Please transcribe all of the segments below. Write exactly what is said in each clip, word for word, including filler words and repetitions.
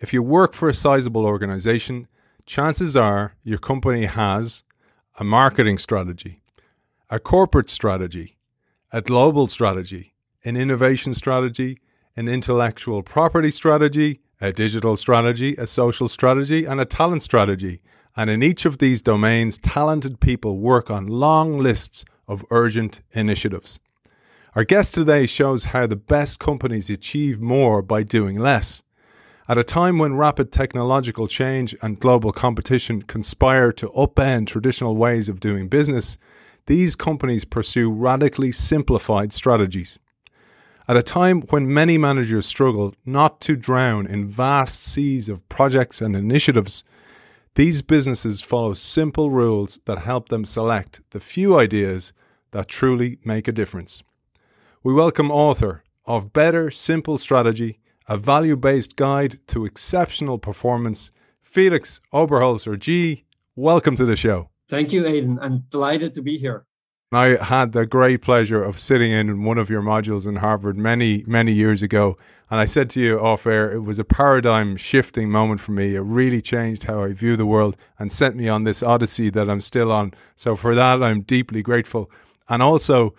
If you work for a sizable organization, chances are your company has a marketing strategy, a corporate strategy, a global strategy, an innovation strategy, an intellectual property strategy, a digital strategy, a social strategy, and a talent strategy. And in each of these domains, talented people work on long lists of urgent initiatives. Our guest today shows how the best companies achieve more by doing less. At a time when rapid technological change and global competition conspire to upend traditional ways of doing business, these companies pursue radically simplified strategies. At a time when many managers struggle not to drown in vast seas of projects and initiatives, these businesses follow simple rules that help them select the few ideas that truly make a difference. We welcome author of Better, Simple Strategy, a value-based guide to exceptional performance, Felix Oberholzer-Gee. Welcome to the show. Thank you, Aidan. I'm delighted to be here. I had the great pleasure of sitting in one of your modules in Harvard many, many years ago. And I said to you off air, it was a paradigm shifting moment for me. It really changed how I view the world and sent me on this odyssey that I'm still on. So for that, I'm deeply grateful. And also,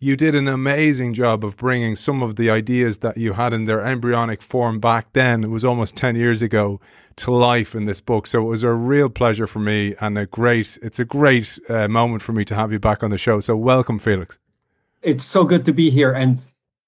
you did an amazing job of bringing some of the ideas that you had in their embryonic form back then, it was almost ten years ago, to life in this book. So it was a real pleasure for me and a great, it's a great uh, moment for me to have you back on the show. So welcome, Felix. It's so good to be here. And,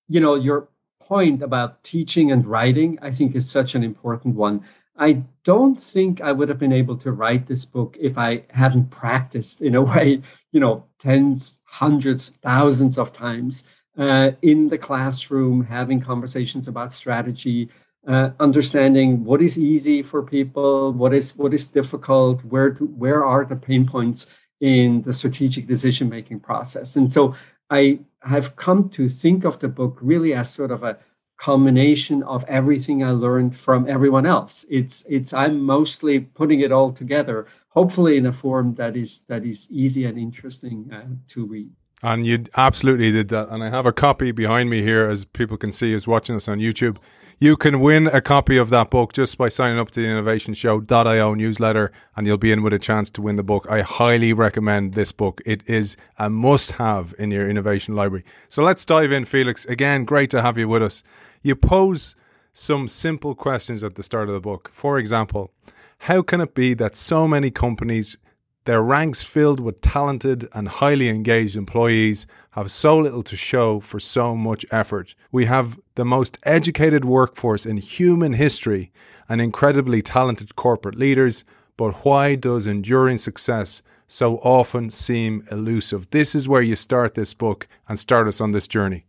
you know, your point about teaching and writing, I think is such an important one. I don't think I would have been able to write this book if I hadn't practiced in a way, you know, tens, hundreds, thousands of times uh, in the classroom, having conversations about strategy, uh, understanding what is easy for people, what is what is difficult, where to, where are the pain points in the strategic decision-making process. And so I have come to think of the book really as sort of a culmination of everything I learned from everyone else. It's it's I'm mostly putting it all together, hopefully in a form that is that is easy and interesting uh, to read. And you absolutely did that. And I have a copy behind me here, as people can see, is watching us on YouTube. You can win a copy of that book just by signing up to the innovation show dot i o newsletter, and you'll be in with a chance to win the book. I highly recommend this book. It is a must-have in your innovation library. So let's dive in, Felix. Again, great to have you with us. You pose some simple questions at the start of the book. For example, how can it be that so many companies, their ranks filled with talented and highly engaged employees, have so little to show for so much effort? We have the most educated workforce in human history and incredibly talented corporate leaders, but why does enduring success so often seem elusive? This is where you start this book and start us on this journey.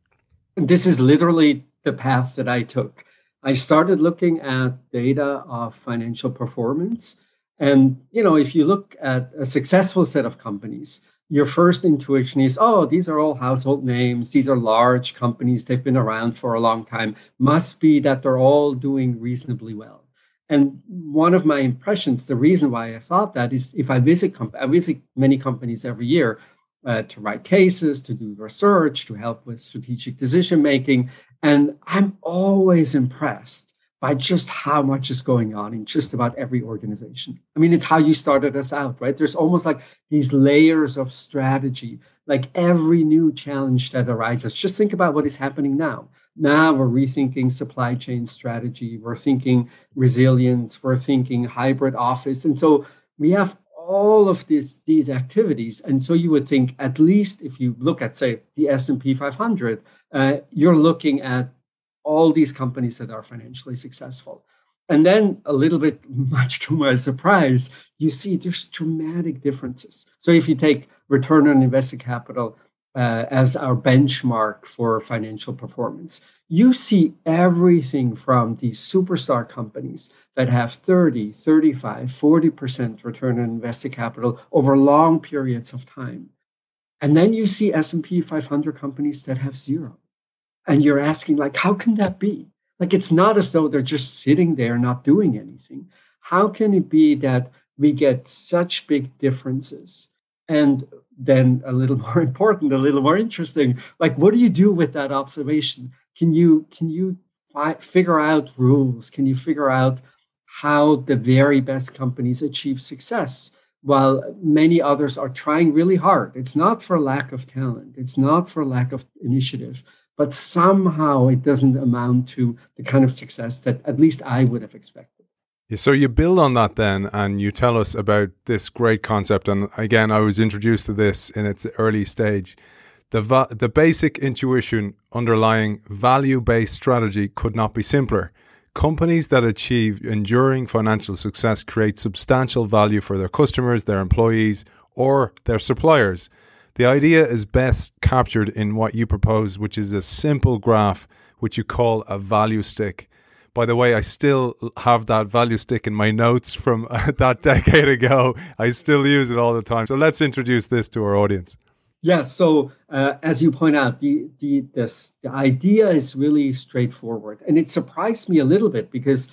This is literally the path that I took. I started looking at data of financial performance. And, you know, if you look at a successful set of companies, your first intuition is, oh, these are all household names. These are large companies. They've been around for a long time. Must be that they're all doing reasonably well. And one of my impressions, the reason why I thought that is if I visit, I visit many companies every year uh, to write cases, to do research, to help with strategic decision making. And I'm always impressed by just how much is going on in just about every organization. I mean, it's how you started us out, right? There's almost like these layers of strategy, like every new challenge that arises. Just think about what is happening now. Now we're rethinking supply chain strategy. We're thinking resilience. We're thinking hybrid office. And so we have all of these, these activities. And so you would think, at least if you look at, say, the S and P five hundred, uh, you're looking at all these companies that are financially successful. And then a little bit, much to my surprise, you see there's dramatic differences. So if you take return on invested capital uh, as our benchmark for financial performance, you see everything from these superstar companies that have thirty, thirty-five, forty percent return on invested capital over long periods of time. And then you see S and P five hundred companies that have zero. And you're asking, like, how can that be? Like, it's not as though they're just sitting there not doing anything. How can it be that we get such big differences? And then a little more important, a little more interesting, like, what do you do with that observation? Can you, can you fi- figure out rules? Can you figure out how the very best companies achieve success, while many others are trying really hard. It's not for lack of talent. It's not for lack of initiative. But somehow it doesn't amount to the kind of success that at least I would have expected. Yeah, so you build on that then, and you tell us about this great concept. And again, I was introduced to this in its early stage. The, va- the basic intuition underlying value-based strategy could not be simpler. Companies that achieve enduring financial success create substantial value for their customers, their employees, or their suppliers. The idea is best captured in what you propose, which is a simple graph, which you call a value stick. By the way, I still have that value stick in my notes from that decade ago. I still use it all the time. So let's introduce this to our audience. Yes. Yeah, so uh, as you point out, the the this, the idea is really straightforward. And it surprised me a little bit, because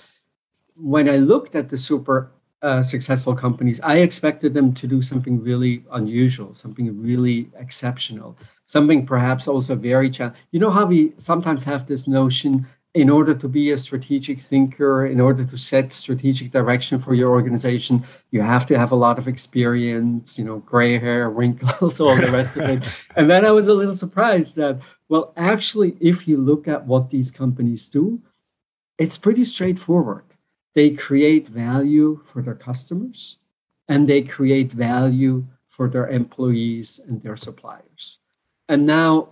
when I looked at the super uh, successful companies, I expected them to do something really unusual, something really exceptional, something perhaps also very challenging. You know how we sometimes have this notion, in order to be a strategic thinker, in order to set strategic direction for your organization, you have to have a lot of experience, you know, gray hair, wrinkles, all the rest of it. And then I was a little surprised that, well, actually, if you look at what these companies do, it's pretty straightforward. They create value for their customers, and they create value for their employees and their suppliers. And now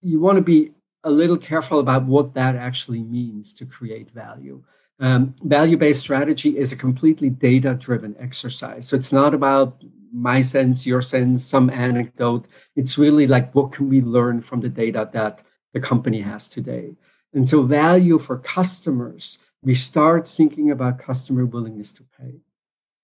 you want to be a little careful about what that actually means to create value. Um, value-based strategy is a completely data-driven exercise. So it's not about my sense, your sense, some anecdote. It's really like, what can we learn from the data that the company has today? And so value for customers, we start thinking about customer willingness to pay.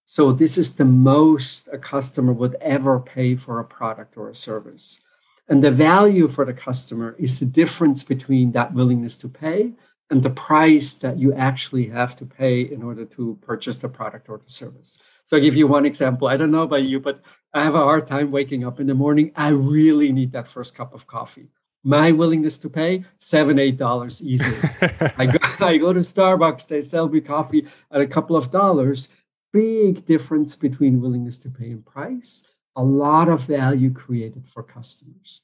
So this is the most a customer would ever pay for a product or a service. And the value for the customer is the difference between that willingness to pay and the price that you actually have to pay in order to purchase the product or the service. So I'll give you one example. I don't know about you, but I have a hard time waking up in the morning. I really need that first cup of coffee. My willingness to pay, seven dollars, eight dollars easily. I, go, I go to Starbucks. They sell me coffee at a couple of dollars. Big difference between willingness to pay and price. A lot of value created for customers.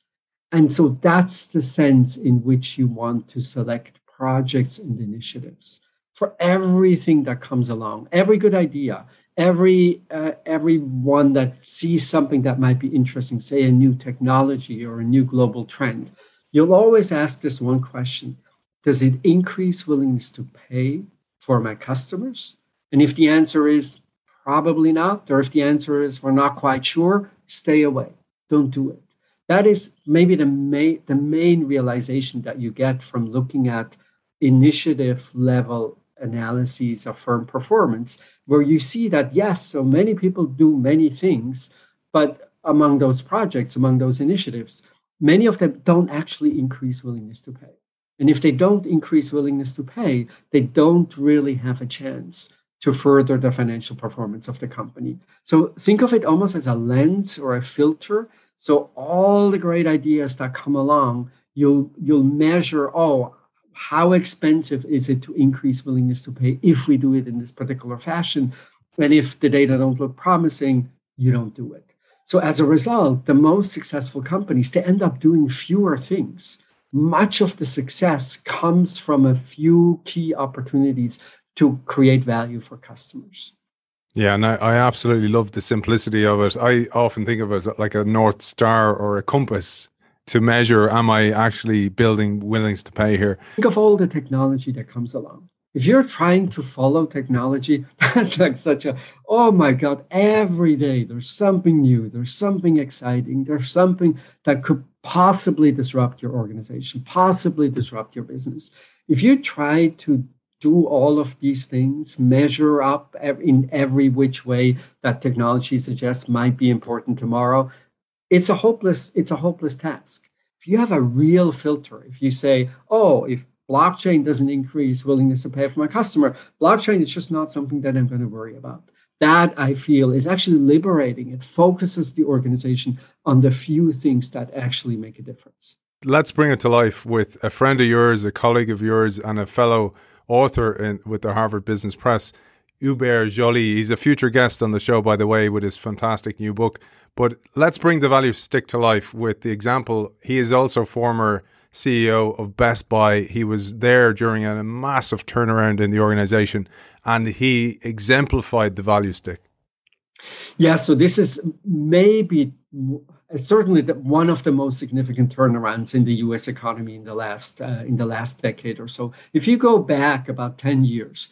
And so that's the sense in which you want to select projects and initiatives for everything that comes along, every good idea, every uh, everyone that sees something that might be interesting, say a new technology or a new global trend. You'll always ask this one question: does it increase willingness to pay for my customers? And if the answer is probably not, or if the answer is we're not quite sure, stay away. Don't do it. That is maybe the main, the main realization that you get from looking at initiative level analyses of firm performance, where you see that, yes, so many people do many things, but among those projects, among those initiatives, many of them don't actually increase willingness to pay. And if they don't increase willingness to pay, they don't really have a chance to further the financial performance of the company. So think of it almost as a lens or a filter. So all the great ideas that come along, you'll you'll measure, oh, how expensive is it to increase willingness to pay if we do it in this particular fashion? And if the data don't look promising, you don't do it. So as a result, the most successful companies, they end up doing fewer things. Much of the success comes from a few key opportunities to create value for customers. Yeah, and I, I absolutely love the simplicity of it. I often think of it as like a North Star or a compass to measure, am I actually building willingness to pay here? Think of all the technology that comes along. If you're trying to follow technology, that's like such a, oh my God, every day there's something new, there's something exciting, there's something that could possibly disrupt your organization, possibly disrupt your business. If you try to do all of these things, measure up in every which way that technology suggests might be important tomorrow, It's a hopeless, it's a hopeless task. If you have a real filter, if you say, oh, if blockchain doesn't increase willingness to pay for my customer, blockchain is just not something that I'm going to worry about. That, I feel, is actually liberating. It focuses the organization on the few things that actually make a difference. Let's bring it to life with a friend of yours, a colleague of yours, and a fellow author in, with the Harvard Business Press, Hubert Joly. He's a future guest on the show, by the way, with his fantastic new book. But let's bring the value stick to life with the example. He is also former C E O of Best Buy. He was there during a massive turnaround in the organization, and he exemplified the value stick. Yeah, so this is maybe certainly the, one of the most significant turnarounds in the U S economy in the last uh, in the last decade or so. If you go back about ten years,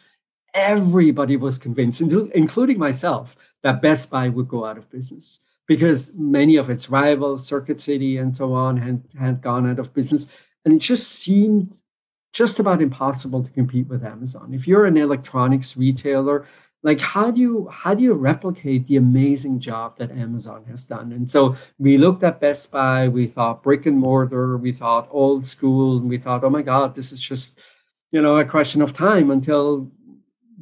everybody was convinced, including myself, that Best Buy would go out of business because many of its rivals, Circuit City and so on, had, had gone out of business. And it just seemed just about impossible to compete with Amazon. If you're an electronics retailer, like, how do you how do you replicate the amazing job that Amazon has done? And so we looked at Best Buy, we thought brick and mortar, we thought old school, and we thought, oh my God, this is just, you know, a question of time until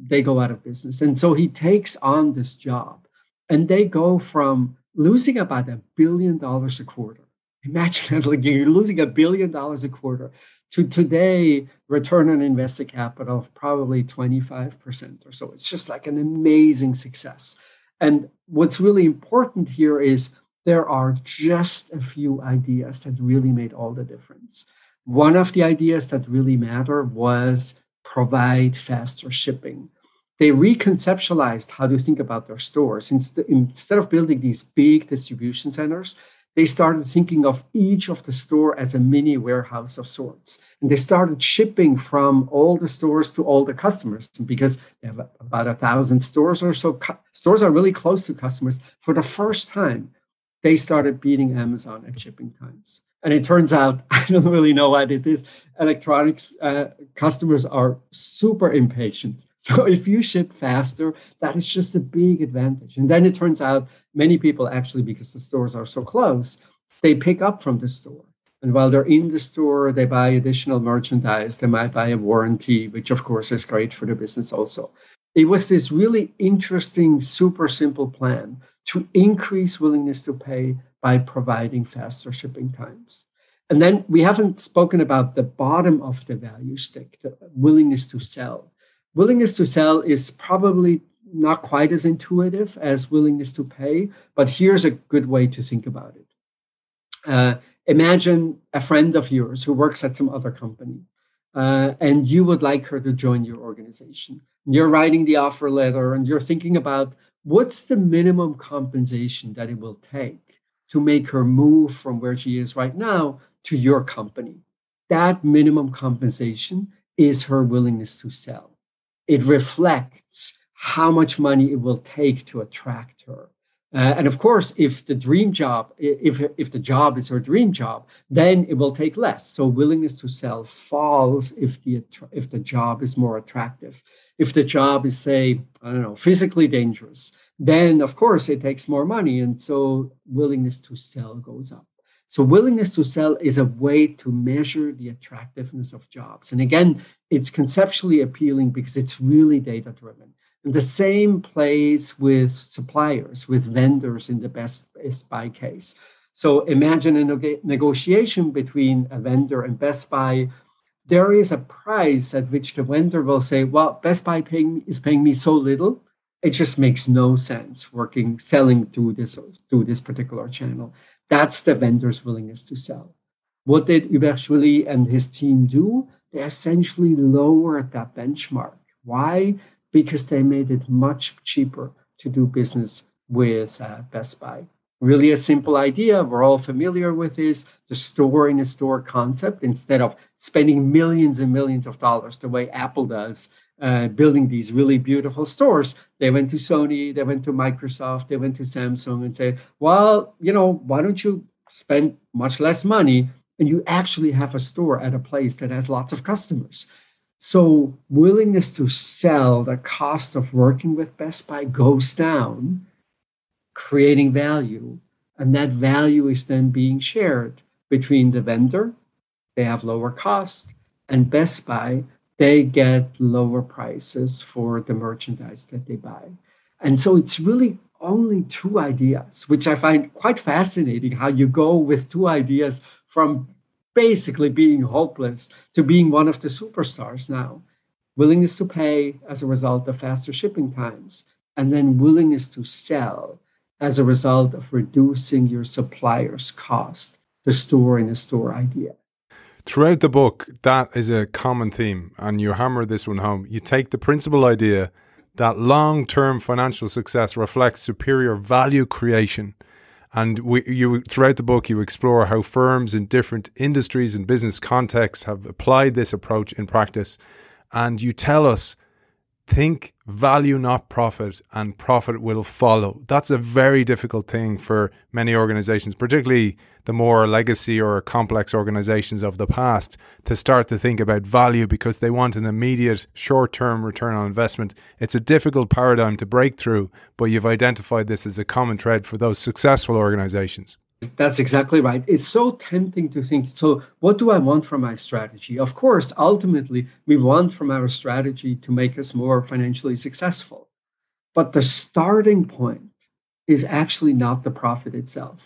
they go out of business. And so he takes on this job, and they go from losing about a billion dollars a quarter. Imagine, like, you're losing a billion dollars a quarter, to today, return on invested capital of probably twenty-five percent or so. It's just like an amazing success. And what's really important here is there are just a few ideas that really made all the difference. One of the ideas that really mattered was provide faster shipping. They reconceptualized how to think about their stores. Instead of building these big distribution centers, they started thinking of each of the store as a mini warehouse of sorts. And they started shipping from all the stores to all the customers, because they have about a thousand stores or so. Stores are really close to customers. For the first time, they started beating Amazon at shipping times. And it turns out, I don't really know why this is, electronics uh, customers are super impatient. So if you ship faster, that is just a big advantage. And then it turns out many people actually, because the stores are so close, they pick up from the store. And while they're in the store, they buy additional merchandise. They might buy a warranty, which of course is great for the business also. It was this really interesting, super simple plan to increase willingness to pay by providing faster shipping times. And then we haven't spoken about the bottom of the value stick, the willingness to sell. Willingness to sell is probably not quite as intuitive as willingness to pay, but here's a good way to think about it. Uh, imagine a friend of yours who works at some other company, uh, and you would like her to join your organization. You're writing the offer letter, and you're thinking about what's the minimum compensation that it will take to make her move from where she is right now to your company. That minimum compensation is her willingness to sell. It reflects how much money it will take to attract her. Uh, and of course, if the dream job, if, if the job is her dream job, then it will take less. So willingness to sell falls if the, if the job is more attractive. If the job is, say, I don't know, physically dangerous, then of course it takes more money. And so willingness to sell goes up. So willingness to sell is a way to measure the attractiveness of jobs. And again, it's conceptually appealing because it's really data-driven. And the same plays with suppliers, with vendors in the Best Buy case. So imagine a neg- negotiation between a vendor and Best Buy. There is a price at which the vendor will say, well, Best Buy paying, is paying me so little, it just makes no sense working, selling through this, through this particular channel. That's the vendor's willingness to sell. What did Hubert Joly and his team do? They essentially lowered that benchmark. Why? Because they made it much cheaper to do business with uh, Best Buy. Really a simple idea. We're all familiar with this, the store-in-a-store concept. Instead of spending millions and millions of dollars the way Apple does, uh, building these really beautiful stores, they went to Sony, they went to Microsoft, they went to Samsung and said, well, you know, why don't you spend much less money and you actually have a store at a place that has lots of customers. So willingness to sell, the cost of working with Best Buy goes down, creating value, and that value is then being shared between the vendor, they have lower cost, and Best Buy, they get lower prices for the merchandise that they buy. And so it's really only two ideas, which I find quite fascinating, how you go with two ideas from basically being hopeless to being one of the superstars now. willingness to pay as a result of faster shipping times, and then willingness to sell as a result of reducing your supplier's cost, the store in a store idea. Throughout the book, that is a common theme, and you hammer this one home. You take the principal idea that long-term financial success reflects superior value creation. And we, you, throughout the book, you explore how firms in different industries and business contexts have applied this approach in practice. And you tell us, think value, not profit, and profit will follow. That's a very difficult thing for many organizations, particularly the more legacy or complex organizations of the past, to start to think about value because they want an immediate short-term return on investment. It's a difficult paradigm to break through, but you've identified this as a common thread for those successful organizations. That's exactly right. It's so tempting to think, so what do I want from my strategy? Of course, ultimately, we want from our strategy to make us more financially successful. But the starting point is actually not the profit itself.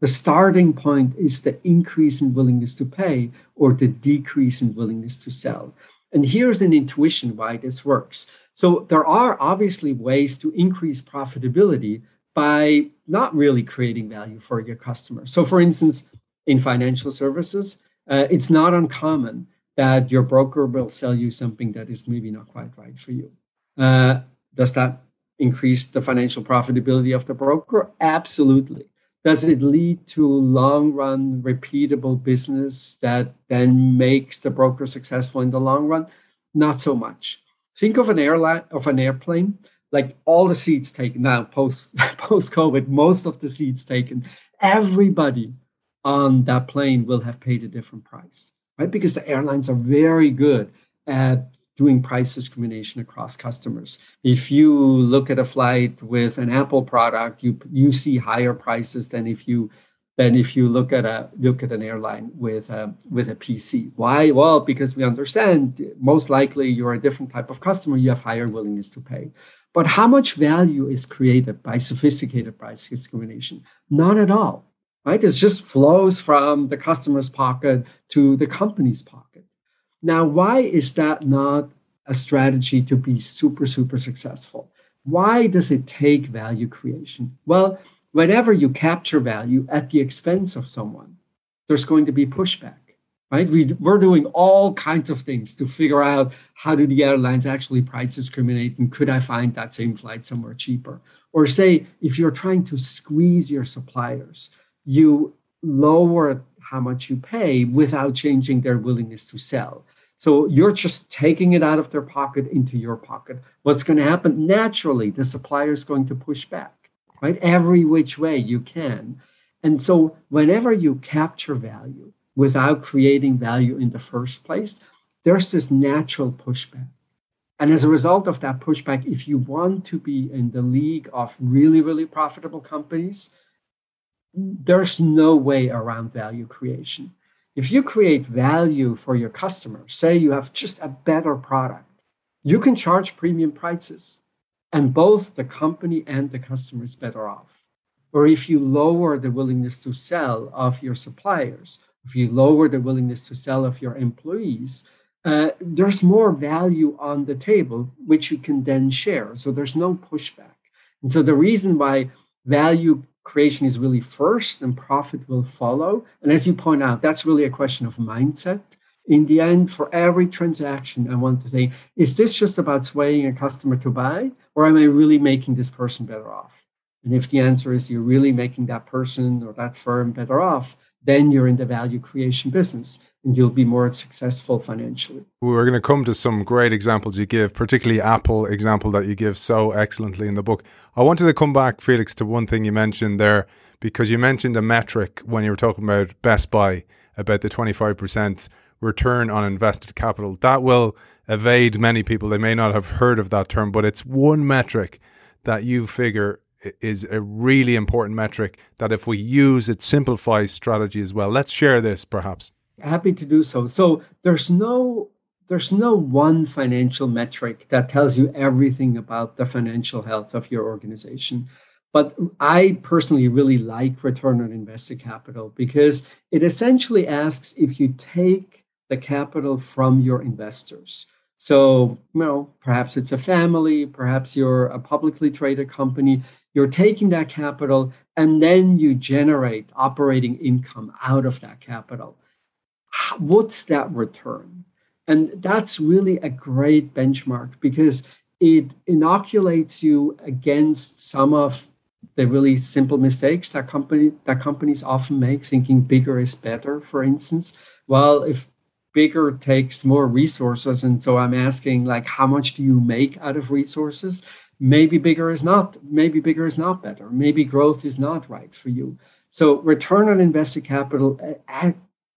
The starting point is the increase in willingness to pay or the decrease in willingness to sell. And here's an intuition why this works. So there are obviously ways to increase profitability by not really creating value for your customer. So for instance, in financial services, uh, it's not uncommon that your broker will sell you something that is maybe not quite right for you. Uh, does that increase the financial profitability of the broker? Absolutely. Does it lead to long-run, repeatable business that then makes the broker successful in the long run? Not so much. Think of an airline, of an airplane. Like all the seats taken now, post, post-COVID, most of the seats taken, everybody on that plane will have paid a different price, right? Because the airlines are very good at doing price discrimination across customers. If you look at a flight with an Apple product, you you see higher prices than if you than if you look at a look at an airline with a, with a P C. Why? Well, because we understand most likely you're a different type of customer, you have higher willingness to pay. But how much value is created by sophisticated price discrimination? None at all, right? It just flows from the customer's pocket to the company's pocket. Now, why is that not a strategy to be super, super successful? Why does it take value creation? Well, whenever you capture value at the expense of someone, there's going to be pushback, right? We, we're doing all kinds of things to figure out how do the airlines actually price discriminate and could I find that same flight somewhere cheaper? Or say, if you're trying to squeeze your suppliers, you lower how much you pay without changing their willingness to sell. So you're just taking it out of their pocket into your pocket. What's going to happen? Naturally, the supplier is going to push back, right? Every which way you can. And so whenever you capture value without creating value in the first place, there's this natural pushback. And as a result of that pushback, if you want to be in the league of really, really profitable companies, there's no way around value creation. If you create value for your customer, say you have just a better product, you can charge premium prices. And both the company and the customer is better off. Or if you lower the willingness to sell of your suppliers, if you lower the willingness to sell of your employees, uh, there's more value on the table, which you can then share. So there's no pushback. And so the reason why value creation is really first and profit will follow. And as you point out, that's really a question of mindset. In the end, for every transaction, I want to say, is this just about swaying a customer to buy, or am I really making this person better off? And if the answer is you're really making that person or that firm better off, then you're in the value creation business and you'll be more successful financially. We're going to come to some great examples you give, particularly Apple example that you give so excellently in the book. I wanted to come back, Felix, to one thing you mentioned there, because you mentioned a metric when you were talking about Best Buy, about the twenty-five percent return on invested capital. That will evade many people. They may not have heard of that term, but it's one metric that you figure is a really important metric that if we use, it simplifies strategy as well. Let's share this perhaps. Happy to do so. So there's no, there's no one financial metric that tells you everything about the financial health of your organization. But I personally really like return on invested capital because it essentially asks if you take the capital from your investors. So, you know, perhaps it's a family, perhaps you're a publicly traded company, you're taking that capital and then you generate operating income out of that capital. What's that return? And that's really a great benchmark because it inoculates you against some of the really simple mistakes that company that companies often make, thinking bigger is better, for instance. Well, if bigger takes more resources, and so I'm asking, like, how much do you make out of resources? Maybe bigger is not, maybe bigger is not better. Maybe growth is not right for you. So return on invested capital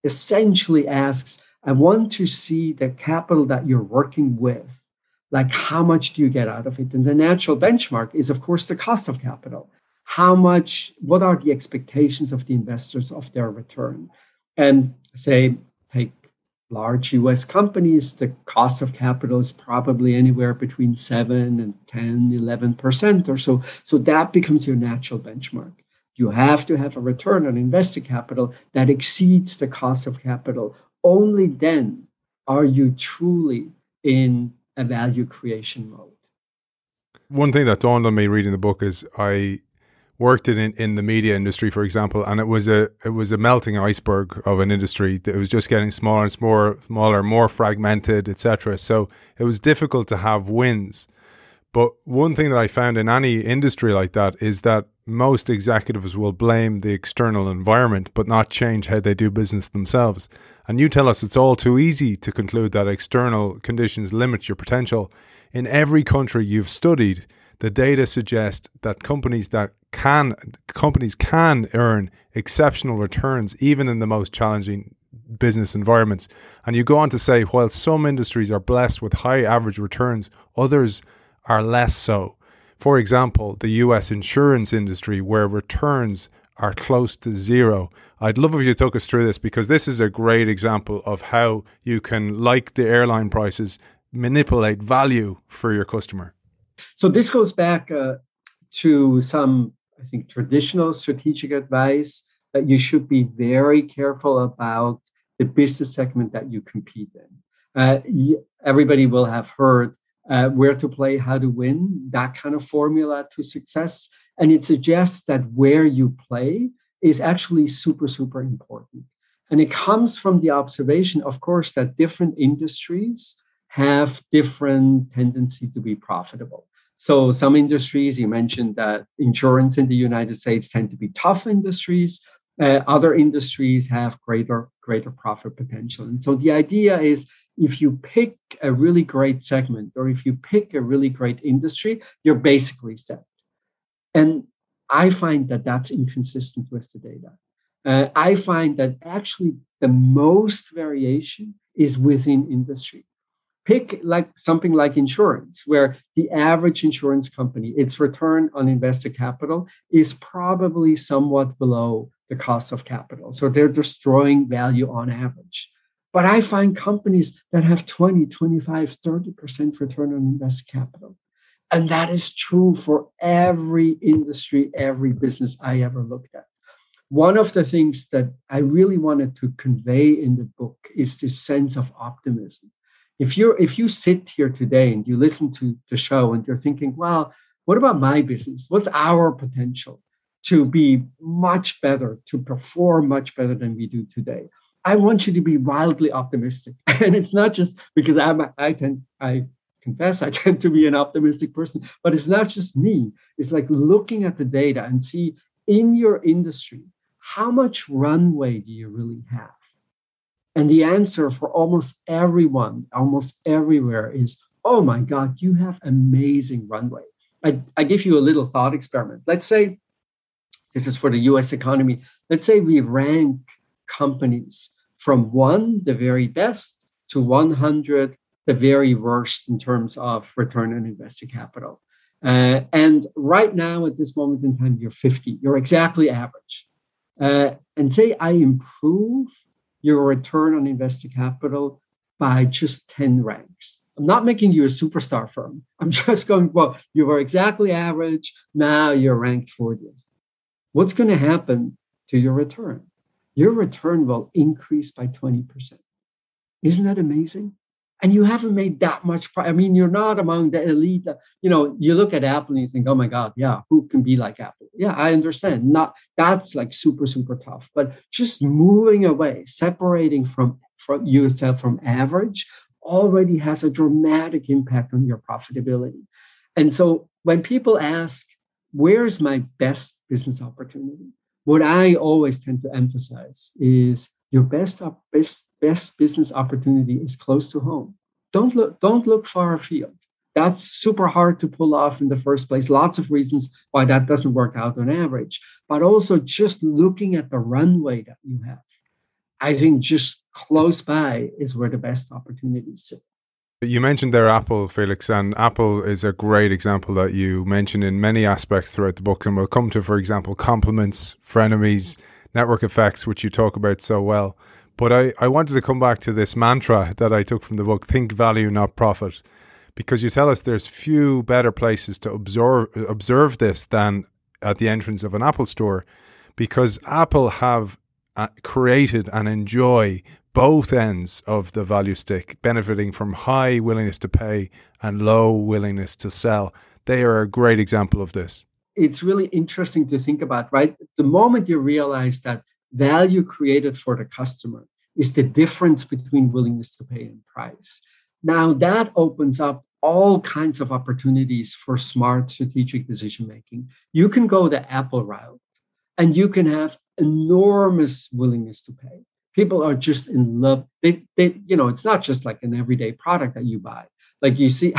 essentially asks, I want to see the capital that you're working with, like how much do you get out of it? And the natural benchmark is, of course, the cost of capital. How much, what are the expectations of the investors of their return? And say, take large U S companies, the cost of capital is probably anywhere between seven and ten, eleven percent or so. So that becomes your natural benchmark. You have to have a return on invested capital that exceeds the cost of capital. Only then are you truly in a value creation mode. One thing that dawned on me reading the book is I worked in in the media industry, for example, and it was a it was a melting iceberg of an industry that was just getting smaller and smaller, smaller, more fragmented, et cetera. So it was difficult to have wins. But one thing that I found in any industry like that is that most executives will blame the external environment, but not change how they do business themselves. And you tell us it's all too easy to conclude that external conditions limit your potential. In every country you've studied, the data suggest that companies that can companies can earn exceptional returns, even in the most challenging business environments. And you go on to say, while some industries are blessed with high average returns, others are less so. For example, the U S insurance industry, where returns are close to zero. I'd love if you took us through this, because this is a great example of how you can, like the airline prices, manipulate value for your customer. So this goes back uh, to some, I think, traditional strategic advice that you should be very careful about the business segment that you compete in. Uh, everybody will have heard uh, where to play, how to win, that kind of formula to success. And it suggests that where you play is actually super, super important. And it comes from the observation, of course, that different industries have different tendency to be profitable. So some industries, you mentioned that insurance in the United States tend to be tough industries. Uh, other industries have greater, greater profit potential. And so the idea is, if you pick a really great segment or if you pick a really great industry, you're basically set. And I find that that's inconsistent with the data. Uh, I find that actually the most variation is within industry. Pick like something like insurance, where the average insurance company, its return on invested capital is probably somewhat below the cost of capital. So they're destroying value on average. But I find companies that have twenty, twenty-five, thirty percent return on invested capital. And that is true for every industry, every business I ever looked at. One of the things that I really wanted to convey in the book is this sense of optimism. If you're if you sit here today and you listen to the show and you're thinking, well, what about my business? What's our potential to be much better, to perform much better than we do today? I want you to be wildly optimistic. And it's not just because I'm I tend I confess I tend to be an optimistic person, but it's not just me. It's like looking at the data and see in your industry, how much runway do you really have? And the answer for almost everyone, almost everywhere is, oh my God, you have amazing runway. I, I give you a little thought experiment. Let's say, this is for the U S economy. Let's say we rank companies from one, the very best, to one hundred, the very worst in terms of return on invested capital. Uh, and right now, at this moment in time, you're fifty. You're exactly average. Uh, and say I improve your return on invested capital by just ten ranks. I'm not making you a superstar firm. I'm just going, well, you were exactly average. Now you're ranked fortieth. What's going to happen to your return? Your return will increase by twenty percent. Isn't that amazing? and you haven't made that much. Pro- I mean, you're not among the elite. You know, you look at Apple and you think, oh my God, yeah, who can be like Apple? Yeah, I understand. Not that's like super, super tough. But just moving away, separating from, from yourself from average already has a dramatic impact on your profitability. And so when people ask, where's my best business opportunity? What I always tend to emphasize is your best op- best best business opportunity is close to home. Don't look, don't look far afield. That's super hard to pull off in the first place. Lots of reasons why that doesn't work out on average, but also just looking at the runway that you have. I think just close by is where the best opportunities sit. You mentioned there Apple, Felix, and Apple is a great example that you mention in many aspects throughout the book, and we'll come to, for example, compliments, frenemies, network effects, which you talk about so well. But I, I wanted to come back to this mantra that I took from the book, think value, not profit, because you tell us there's few better places to observe, observe this than at the entrance of an Apple store, because Apple have uh, created and enjoy both ends of the value stick, benefiting from high willingness to pay and low willingness to sell. They are a great example of this. It's really interesting to think about, right? The moment you realize that value created for the customer is the difference between willingness to pay and price. Now that opens up all kinds of opportunities for smart strategic decision-making. You can go the Apple route and you can have enormous willingness to pay. People are just in love. They, they, you know, it's not just like an everyday product that you buy. Like you see,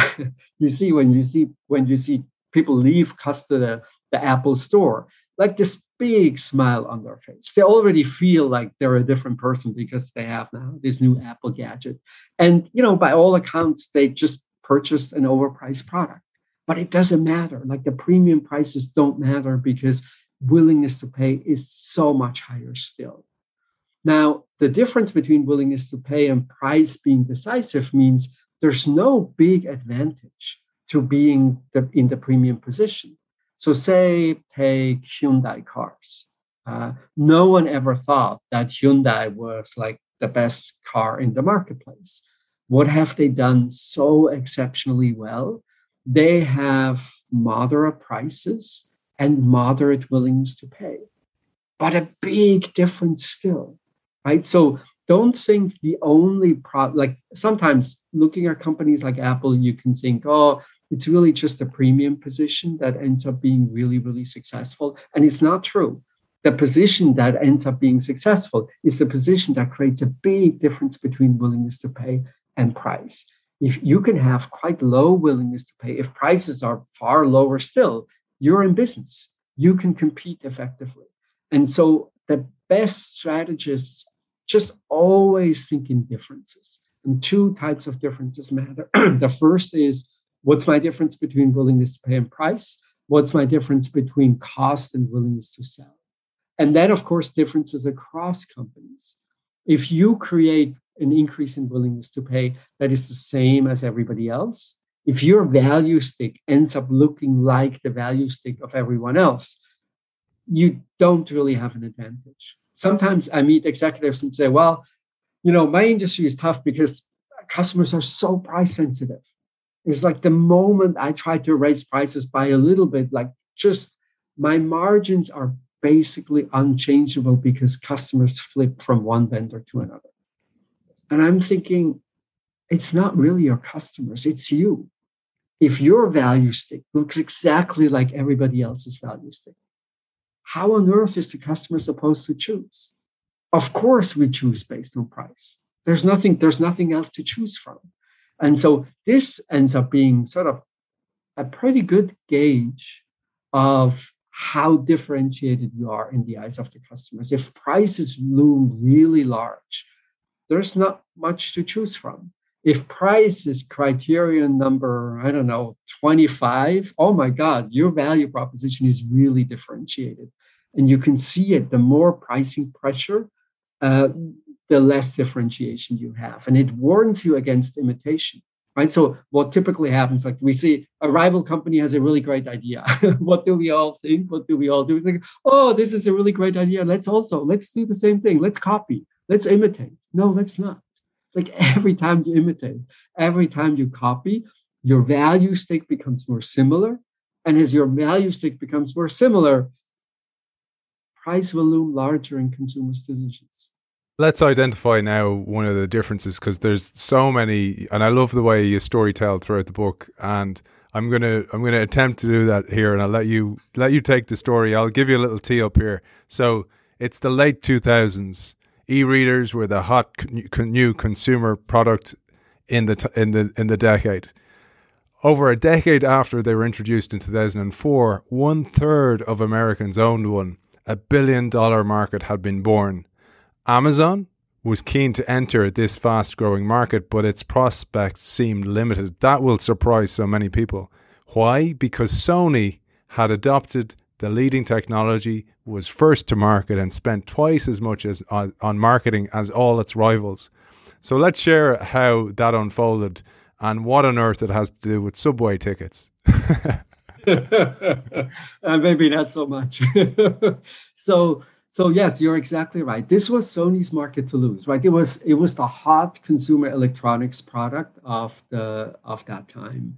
you see when you see when you see people leave custom the, the Apple store, like this big smile on their face. They already feel like they're a different person because they have now this new Apple gadget. And you know, by all accounts, they just purchased an overpriced product. But it doesn't matter. Like the premium prices don't matter because willingness to pay is so much higher still. Now, the difference between willingness to pay and price being decisive means there's no big advantage to being the, in the premium position. So say, take Hyundai cars. Uh, no one ever thought that Hyundai was like the best car in the marketplace. What have they done so exceptionally well? They have moderate prices and moderate willingness to pay, but a big difference still. Right? So don't think the only problem, like sometimes looking at companies like Apple, you can think, oh, it's really just a premium position that ends up being really, really successful. And it's not true. The position that ends up being successful is the position that creates a big difference between willingness to pay and price. If you can have quite low willingness to pay, if prices are far lower still, you're in business. You can compete effectively. And so the best strategists just always think in differences. And two types of differences matter. The first is, what's my difference between willingness to pay and price? What's my difference between cost and willingness to sell? And then, of course, differences across companies. If you create an increase in willingness to pay that is the same as everybody else, if your value stick ends up looking like the value stick of everyone else, you don't really have an advantage. Sometimes I meet executives and say, well, you know, my industry is tough because customers are so price sensitive. It's like the moment I try to raise prices by a little bit, like just my margins are basically unchangeable because customers flip from one vendor to another. And I'm thinking, it's not really your customers, it's you. If your value stick looks exactly like everybody else's value stick, how on earth is the customer supposed to choose? Of course, we choose based on price. There's nothing, there's nothing else to choose from. And so this ends up being sort of a pretty good gauge of how differentiated you are in the eyes of the customers. If prices loom really large, there's not much to choose from. If price is criterion number, I don't know, twenty-five, oh my God, your value proposition is really differentiated. And you can see it, the more pricing pressure, uh, the less differentiation you have. And it warns you against imitation, right? So what typically happens, like we see a rival company has a really great idea. What do we all think? What do we all do? We think, oh, this is a really great idea. Let's also, let's do the same thing. Let's copy. Let's imitate. No, let's not. Like every time you imitate, every time you copy, your value stick becomes more similar. And as your value stick becomes more similar, price will loom larger in consumers' decisions. Let's identify now one of the differences, because there's so many, and I love the way you story tell throughout the book. And I'm gonna I'm gonna attempt to do that here, and I'll let you let you take the story. I'll give you a little tee up here. So it's the late two thousands. E-readers were the hot con new consumer product in the t in the in the decade. Over a decade after they were introduced in two thousand four, one third of Americans owned one. A billion dollar market had been born. Amazon was keen to enter this fast-growing market, but its prospects seemed limited. That will surprise so many people. Why? Because Sony had adopted the leading technology, was first to market, and spent twice as much as on, on marketing as all its rivals. So let's share how that unfolded and what on earth it has to do with subway tickets. uh, maybe not so much. so... So yes, you're exactly right. This was Sony's market to lose, right? It was it was the hot consumer electronics product of the of that time,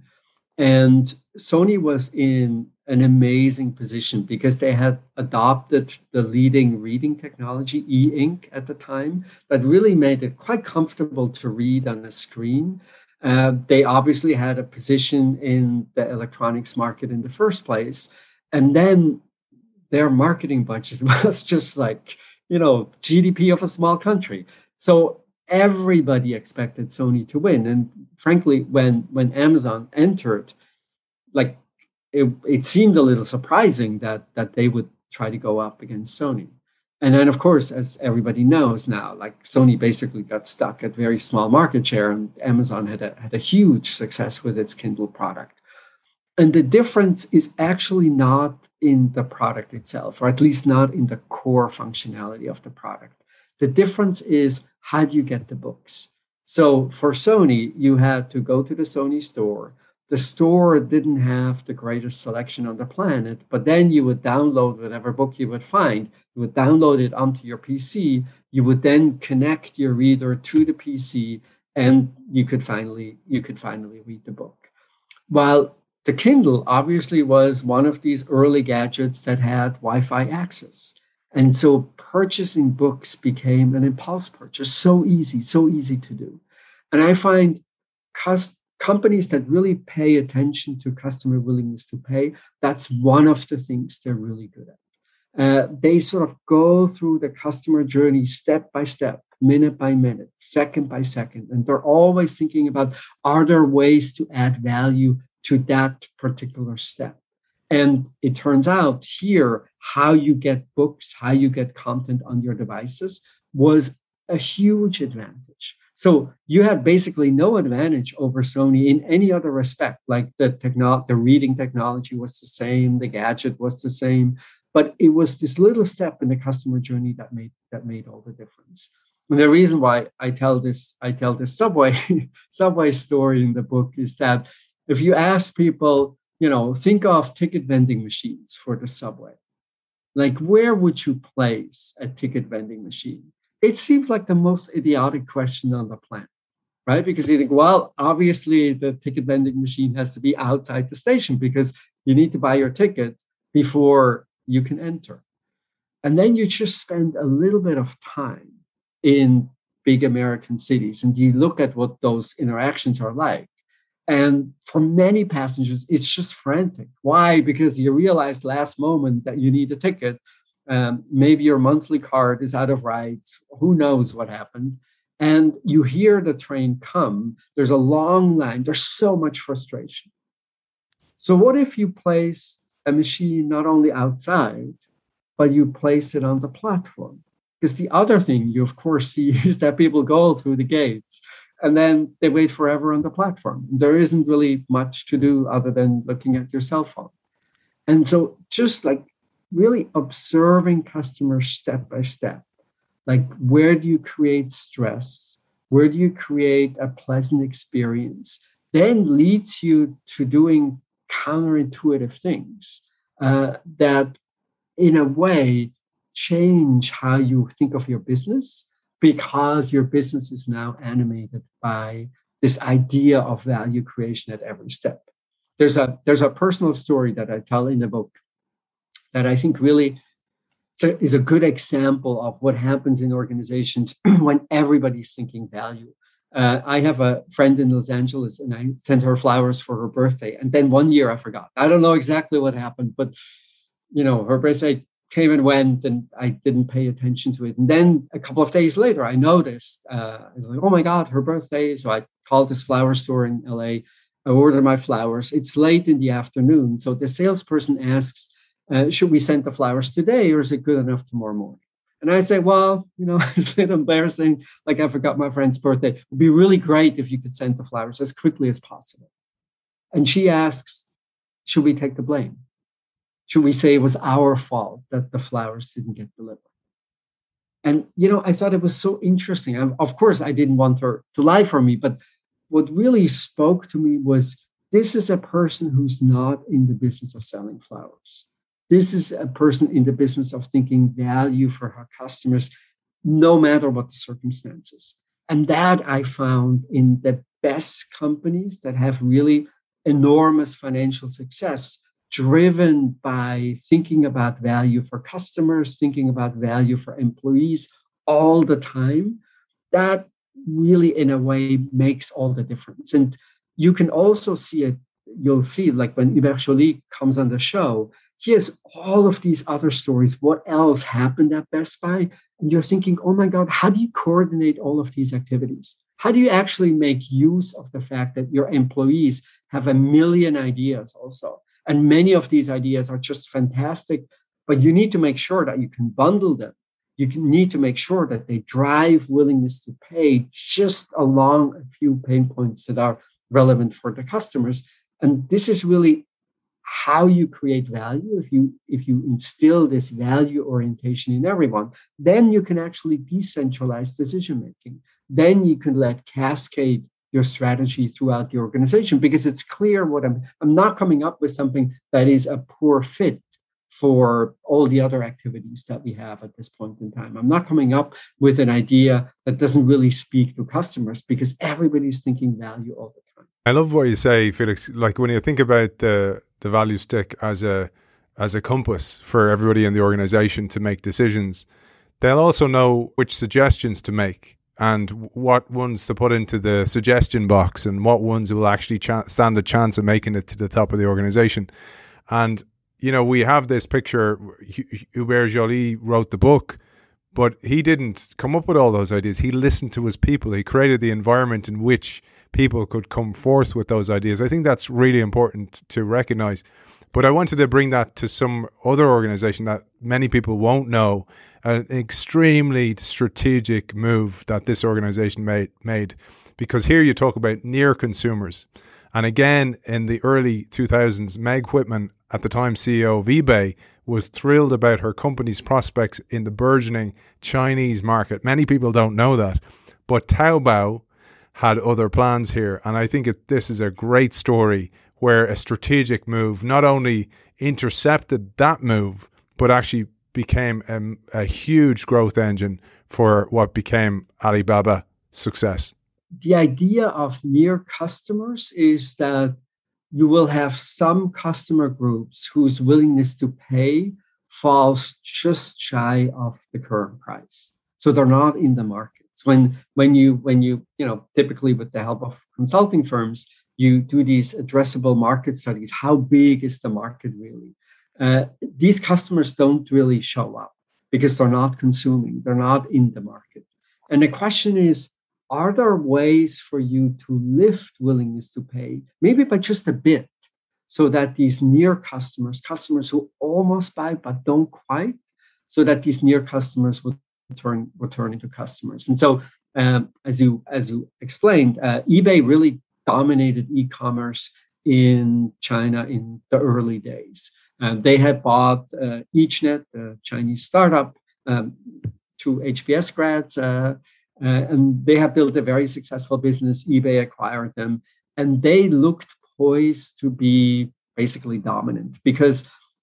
and Sony was in an amazing position because they had adopted the leading reading technology, e-ink, at the time that really made it quite comfortable to read on a screen. Uh, they obviously had a position in the electronics market in the first place, and then their marketing budget was just like, you know, G D P of a small country. So everybody expected Sony to win. And frankly, when when Amazon entered, like it, it seemed a little surprising that that they would try to go up against Sony. And then, of course, as everybody knows now, like Sony basically got stuck at very small market share, and Amazon had a, had a huge success with its Kindle product. And the difference is actually not in the product itself, or at least not in the core functionality of the product. The difference is, how do you get the books? So for Sony, you had to go to the Sony store. The store didn't have the greatest selection on the planet, but then you would download whatever book you would find. You would download it onto your P C. You would then connect your reader to the P C, and you could finally, you could finally read the book. While the Kindle obviously was one of these early gadgets that had Wi-Fi access. And so purchasing books became an impulse purchase, so easy, so easy to do. And I find cost, companies that really pay attention to customer willingness to pay, that's one of the things they're really good at. Uh, they sort of go through the customer journey step by step, minute by minute, second by second. And they're always thinking about, are there ways to add value to that particular step? And it turns out here, how you get books, how you get content on your devices was a huge advantage. So you had basically no advantage over Sony in any other respect. Like the techno- the reading technology was the same, the gadget was the same, but it was this little step in the customer journey that made, that made all the difference. And the reason why I tell this, I tell this subway, subway story in the book is that if you ask people, you know, think of ticket vending machines for the subway, like where would you place a ticket vending machine? It seems like the most idiotic question on the planet, right? Because you think, well, obviously the ticket vending machine has to be outside the station because you need to buy your ticket before you can enter. And then you just spend a little bit of time in big American cities and you look at what those interactions are like. And for many passengers, it's just frantic. Why? Because you realize last moment that you need a ticket. Um, maybe your monthly card is out of rights. Who knows what happened? And you hear the train come. There's a long line. There's so much frustration. So what if you place a machine not only outside, but you place it on the platform? Because the other thing you, of course, see is that people go through the gates and then they wait forever on the platform. There isn't really much to do other than looking at your cell phone. And so just like really observing customers step by step, like where do you create stress? Where do you create a pleasant experience? Then leads you to doing counterintuitive things uh, that in a way change how you think of your business, because your business is now animated by this idea of value creation at every step. There's a there's a personal story that I tell in the book that I think really is a good example of what happens in organizations when everybody's thinking value. Uh, I have a friend in Los Angeles, and I sent her flowers for her birthday. And then one year I forgot. I don't know exactly what happened, but you know, her birthday came and went, and I didn't pay attention to it. And then a couple of days later, I noticed, uh, I was like, oh my God, her birthday. So I called this flower store in L A. I ordered my flowers. It's late in the afternoon. So the salesperson asks, uh, should we send the flowers today, or is it good enough tomorrow morning? And I say, well, you know, it's a little embarrassing. Like, I forgot my friend's birthday. It would be really great if you could send the flowers as quickly as possible. And she asks, should we take the blame? Should we say it was our fault that the flowers didn't get delivered? And, you know, I thought it was so interesting. I, of course, I didn't want her to lie for me. But what really spoke to me was, this is a person who's not in the business of selling flowers. This is a person in the business of thinking value for her customers, no matter what the circumstances. And that I found in the best companies that have really enormous financial success, driven by thinking about value for customers, thinking about value for employees all the time. That really, in a way, makes all the difference. And you can also see it, you'll see, like when Hubert Joly comes on the show, he has all of these other stories. What else happened at Best Buy? And you're thinking, oh my God, how do you coordinate all of these activities? How do you actually make use of the fact that your employees have a million ideas also? And many of these ideas are just fantastic, but you need to make sure that you can bundle them. You can, need to make sure that they drive willingness to pay just along a few pain points that are relevant for the customers. And this is really how you create value. If you if you instill this value orientation in everyone, then you can actually decentralize decision making. Then you can let cascade your strategy throughout the organization, because it's clear what I'm I'm not coming up with something that is a poor fit for all the other activities that we have at this point in time. I'm not coming up with an idea that doesn't really speak to customers, because everybody's thinking value all the time. I love what you say, Felix. Like, when you think about the the value stick as a as a compass for everybody in the organization to make decisions, they'll also know which suggestions to make and what ones to put into the suggestion box and what ones will actually cha- stand a chance of making it to the top of the organization. And, you know, we have this picture. Hubert Joly wrote the book, but he didn't come up with all those ideas. He listened to his people. He created the environment in which people could come forth with those ideas. I think that's really important to recognize. But I wanted to bring that to some other organization that many people won't know, an extremely strategic move that this organization made, made. Because here you talk about near consumers. And again, in the early two thousands, Meg Whitman, at the time C E O of eBay, was thrilled about her company's prospects in the burgeoning Chinese market. Many people don't know that. But Taobao had other plans here. And I think it, this is a great story where a strategic move not only intercepted that move, but actually became a, a huge growth engine for what became Alibaba's success. The idea of near customers is that you will have some customer groups whose willingness to pay falls just shy of the current price. So they're not in the markets. When when you when you, you know, typically with the help of consulting firms, you do these addressable market studies. How big is the market really? Uh, these customers don't really show up because they're not consuming, they're not in the market. And the question is, are there ways for you to lift willingness to pay, maybe by just a bit, so that these near customers, customers who almost buy but don't quite, so that these near customers would turn would turn into customers? And so, um, as you as you explained, uh, eBay really dominated e-commerce in China in the early days. Um, they had bought uh, Eachnet, the Chinese startup, um, two H B S grads. Uh, Uh, and they have built a very successful business. eBay acquired them, and they looked poised to be basically dominant, because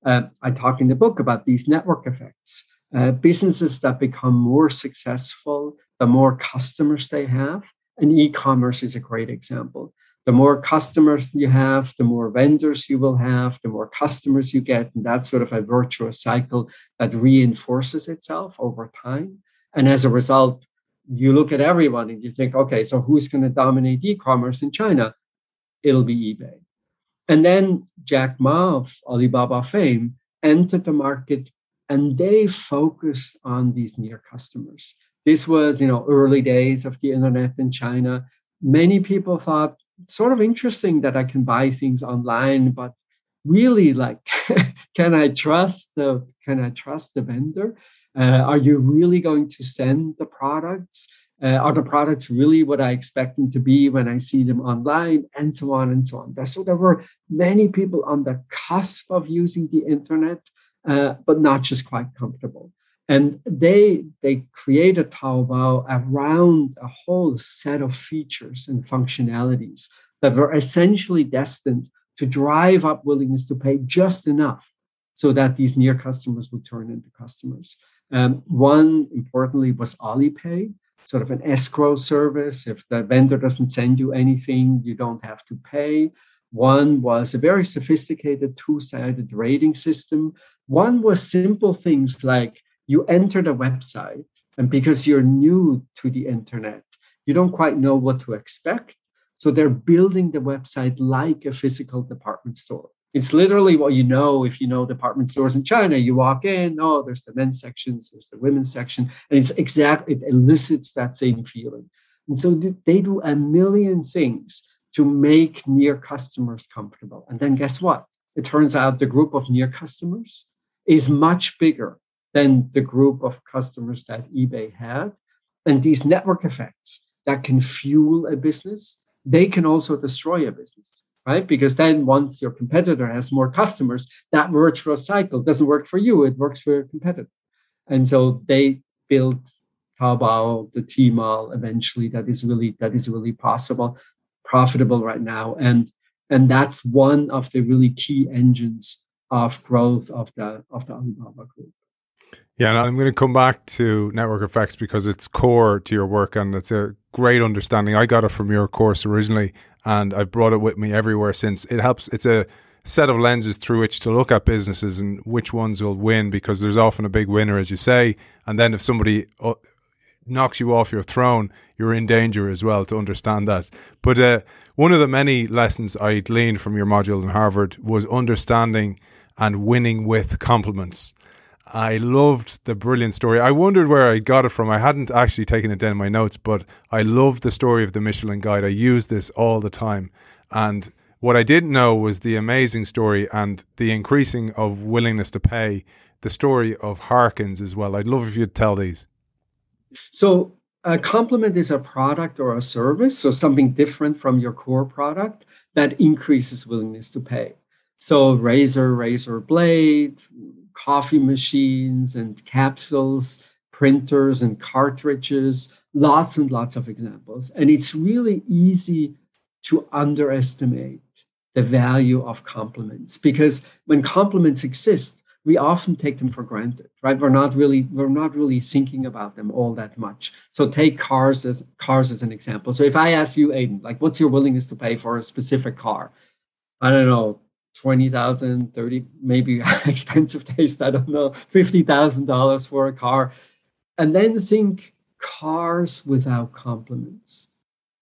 uh, I talk in the book about these network effects. Uh, businesses that become more successful the more customers they have. And e-commerce is a great example. The more customers you have, the more vendors you will have, the more customers you get. And that's sort of a virtuous cycle that reinforces itself over time. And as a result, you look at everyone and you think, okay, so who's going to dominate e-commerce in China? It'll be eBay. And then Jack Ma of Alibaba fame entered the market and they focused on these near customers. This was, you know, early days of the internet in China. Many people thought, sort of interesting that I can buy things online, but really, like, can I trust the can I trust the vendor? Uh, are you really going to send the products? Uh, are the products really what I expect them to be when I see them online? And so on and so on. So there were many people on the cusp of using the internet, uh, but not just quite comfortable. And they they created Taobao around a whole set of features and functionalities that were essentially destined to drive up willingness to pay just enough so that these near customers would turn into customers. Um, one, importantly, was Alipay, sort of an escrow service. If the vendor doesn't send you anything, you don't have to pay. One was a very sophisticated two-sided rating system. One was simple things like, you enter the website, and because you're new to the internet, you don't quite know what to expect. So they're building the website like a physical department store. It's literally what you know if you know department stores in China. You walk in, oh, there's the men's sections, there's the women's section, and it's exact, it elicits that same feeling. And so they do a million things to make near customers comfortable. And then guess what? It turns out the group of near customers is much bigger than the group of customers that eBay had. And these network effects that can fuel a business, they can also destroy a business, right? Because then once your competitor has more customers, that virtuous cycle doesn't work for you, it works for your competitor. And so they built Taobao, the Tmall eventually, that is really, that is really possible, profitable right now. And, and that's one of the really key engines of growth of the, of the Alibaba group. Yeah, and I'm going to come back to network effects because it's core to your work and it's a great understanding. I got it from your course originally and I've brought it with me everywhere since. It helps. It's a set of lenses through which to look at businesses and which ones will win, because there's often a big winner, as you say. And then if somebody knocks you off your throne, you're in danger as well, to understand that. But uh, one of the many lessons I'd learned from your module in Harvard was understanding and winning with compliments. I loved the brilliant story. I wondered where I got it from. I hadn't actually taken it down in my notes, but I loved the story of the Michelin guide. I use this all the time. And what I didn't know was the amazing story and the increasing of willingness to pay, the story of Harkins as well. I'd love if you'd tell these. So a complement is a product or a service, so something different from your core product that increases willingness to pay. So razor, razor blade, coffee machines and capsules, printers and cartridges, lots and lots of examples. And it's really easy to underestimate the value of compliments, because when compliments exist, we often take them for granted, right? We're not really, we're not really thinking about them all that much. So take cars as cars as an example. So if I ask you, Aidan, like, what's your willingness to pay for a specific car? I don't know. twenty thousand, thirty, maybe expensive taste, I don't know, fifty thousand dollars for a car. And then think cars without compliments.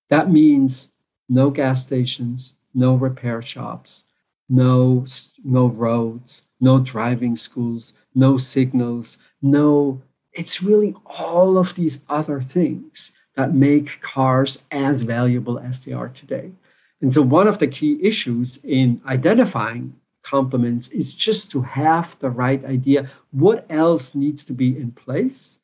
That means no gas stations, no repair shops, no, no roads, no driving schools, no signals, no, it's really all of these other things that make cars as valuable as they are today. And so one of the key issues in identifying complements is just to have the right idea. What else needs to be in place